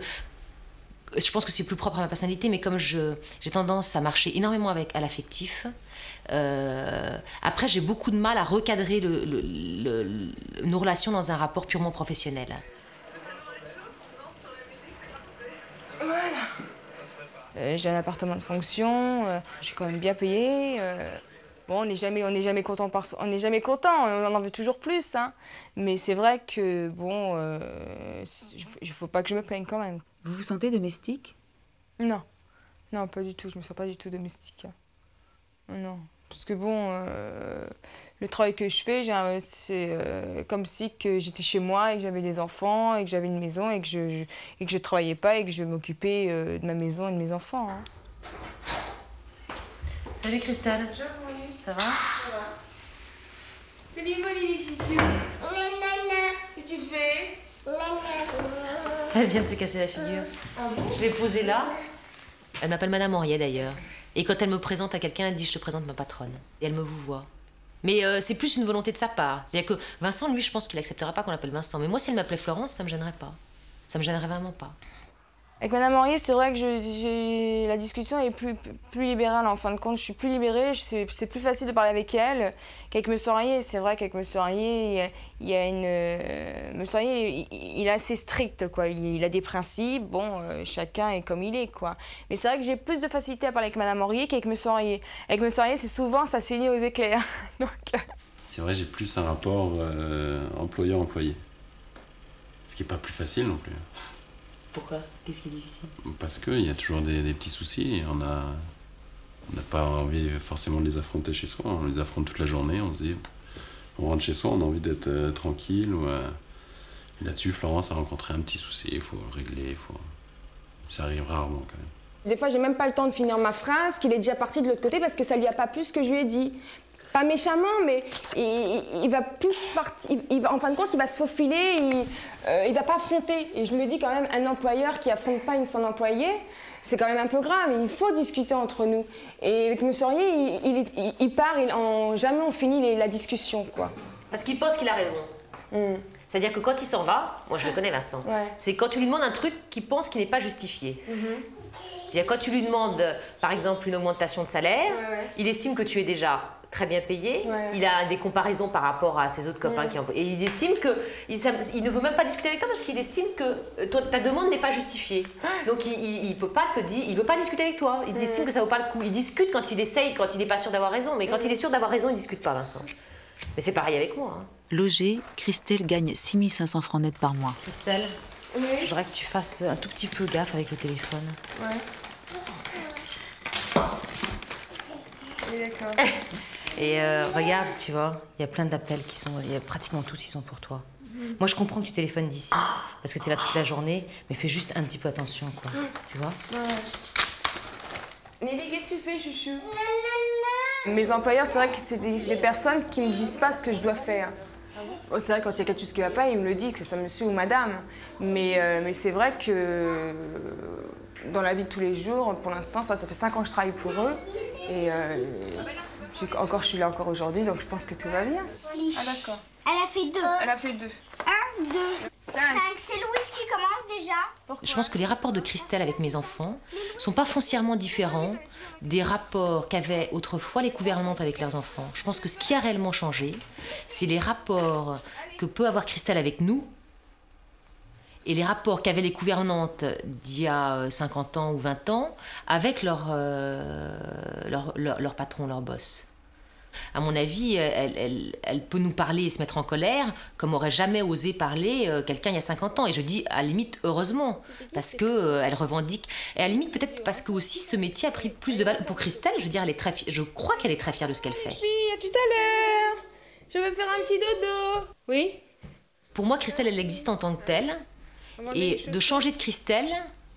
je pense que c'est plus propre à ma personnalité, mais comme j'ai tendance à marcher énormément à l'affectif, après j'ai beaucoup de mal à recadrer nos relations dans un rapport purement professionnel. Voilà. J'ai un appartement de fonction, je suis quand même bien payée. Bon, on n'est jamais content, on en veut toujours plus, hein. Mais c'est vrai que, bon, il ne faut pas que je me plaigne quand même. Vous vous sentez domestique? Non, non, pas du tout, je ne me sens pas du tout domestique. Non, parce que bon, le travail que je fais, c'est comme si j'étais chez moi et que j'avais des enfants et que j'avais une maison et que je travaillais pas et que je m'occupais de ma maison et de mes enfants, hein. Salut Christelle. Bonjour. Ça va? Ça va. Salut mon Lili Chichou. Qu'est-ce que tu fais? Elle vient de se casser la figure. Je l'ai posée là. Elle m'appelle Madame Henriet d'ailleurs. Et quand elle me présente à quelqu'un, elle dit je te présente ma patronne. Et elle me vouvoie. Mais c'est plus une volonté de sa part. C'est-à-dire que Vincent, lui, je pense qu'il acceptera pas qu'on l'appelle Vincent. Mais moi, si elle m'appelait Florence, ça me gênerait pas. Ça me gênerait vraiment pas. Avec Madame Henriet, c'est vrai que la discussion est plus libérale. En fin de compte, je suis plus libérée, c'est plus facile de parler avec elle qu'avec Monsieur Henriet. C'est vrai qu'avec Monsieur Henriet, Monsieur Henriet, il est assez strict, quoi. Il a des principes, bon, chacun est comme il est, quoi. Mais c'est vrai que j'ai plus de facilité à parler avec Madame Henriet qu'avec Monsieur Henriet. Avec Monsieur Henriet, c'est souvent ça se finit aux éclairs. C'est vrai, j'ai plus un rapport employeur-employé. Ce qui n'est pas plus facile non plus. Pourquoi? Qu'est-ce qui est difficile? Parce qu'il y a toujours des petits soucis. On n'a pas envie forcément de les affronter chez soi. On les affronte toute la journée. On se dit, on rentre chez soi, on a envie d'être tranquille. Là-dessus, Florence a rencontré un petit souci. Il faut le régler. Ça arrive rarement quand même. Des fois, j'ai même pas le temps de finir ma phrase, qu'il est déjà parti de l'autre côté parce que ça lui a pas plu ce que je lui ai dit. Pas méchamment, mais il va plus partir. En fin de compte, il va se faufiler, il va pas affronter. Et je me dis quand même, un employeur qui affronte pas son employé, c'est quand même un peu grave. Il faut discuter entre nous. Et avec M. Soirier, il part, jamais on finit la discussion, quoi. Parce qu'il pense qu'il a raison. Mm. C'est-à-dire que quand il s'en va, moi je le connais Vincent, ouais. C'est quand tu lui demandes un truc qu'il pense qu'il n'est pas justifié. Mm-hmm. C'est-à-dire quand tu lui demandes, par exemple, une augmentation de salaire, ouais. Il estime que tu es déjà très bien payé, ouais. Il a des comparaisons par rapport à ses autres copains, ouais. Qui ont... Et il estime que... Il ne veut même pas discuter avec toi parce qu'il estime que ta demande n'est pas justifiée. Donc il peut pas te dire... Il veut pas discuter avec toi. Il estime que ça vaut pas le coup. Il discute quand il essaye, quand il n'est pas sûr d'avoir raison. Mais quand il est sûr d'avoir raison, il discute pas, Vincent. Mais c'est pareil avec moi. Hein. Logée, Christelle gagne 6500 francs net par mois. Christelle, oui. Je voudrais que tu fasses un tout petit peu gaffe avec le téléphone. Ouais. Oui, d'accord. Et regarde, tu vois, il y a plein d'appels qui sont... Il y a pratiquement tous, ils sont pour toi. Moi, je comprends que tu téléphones d'ici, parce que t'es là toute la journée, mais fais juste un petit peu attention, quoi. Tu vois? Ouais. Nelly, qu'est-ce que tu fais, chouchou? Mes employeurs, c'est vrai que c'est des personnes qui me disent pas ce que je dois faire. Oh, c'est vrai, quand il y a quelque chose qui va pas, ils me le disent, que ce soit monsieur ou madame. Mais c'est vrai que dans la vie de tous les jours, pour l'instant, ça fait 5 ans que je travaille pour eux. Et je suis là encore aujourd'hui, donc je pense que tout va bien. Ah, d'accord. Elle a fait 2. Elle a fait 2. 1, 2, 5. C'est Louise qui commence déjà. Pourquoi? Je pense que les rapports de Christelle avec mes enfants sont pas foncièrement différents des rapports qu'avaient autrefois les gouvernantes avec leurs enfants. Je pense que ce qui a réellement changé, c'est les rapports que peut avoir Christelle avec nous et les rapports qu'avaient les gouvernantes d'il y a 50 ans ou 20 ans avec leur patron, leur boss. À mon avis, elle peut nous parler et se mettre en colère comme aurait jamais osé parler quelqu'un il y a 50 ans. Et je dis à la limite heureusement, parce qu'elle revendique. Et à la limite peut-être parce que aussi ce métier a pris plus de valeur. Pour Christelle, je veux dire, elle est très je crois qu'elle est très fière de ce qu'elle fait. Oui, à tout à l'heure. Je vais faire un petit dodo. Oui. Pour moi, Christelle, elle existe en tant que telle. Et de changer de Christelle,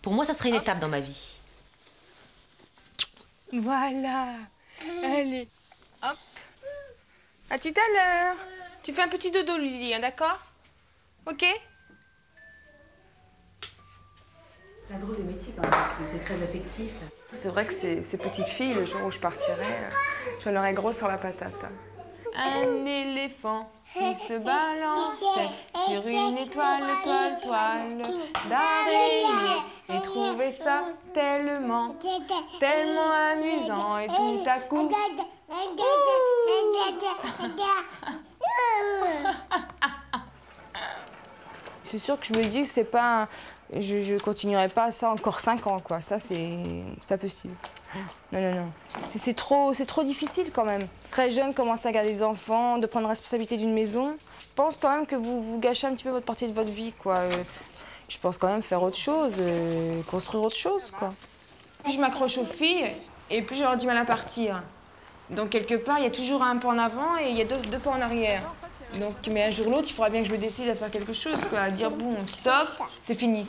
pour moi, ça serait une étape dans ma vie. Voilà. Allez. Hop. À tout à l'heure. Tu fais un petit dodo, Lily, hein, d'accord? Ok? C'est un drôle de métier quand même, parce que c'est très affectif. C'est vrai que ces petites filles, le jour où je partirai, j'en aurai gros sur la patate. Un éléphant qui se balançait sur une toile d'araignée. J'ai trouvé ça tellement amusant et tout à coup... C'est sûr que je me dis que c'est pas... Je continuerai pas ça encore 5 ans, quoi. Ça, c'est pas possible. Non, non, non. C'est trop difficile, quand même. Très jeune, commencer à garder des enfants, de prendre responsabilité d'une maison. Je pense quand même que vous gâchez un petit peu votre partie de votre vie, quoi. Je pense quand même faire autre chose, construire autre chose, quoi. Je m'accroche aux filles et plus j'aurai du mal à partir. Donc, quelque part, il y a toujours un pas en avant et il y a deux pas en arrière. Donc, mais un jour ou l'autre, il faudra bien que je me décide à faire quelque chose, quoi, à dire, bon, stop, c'est fini.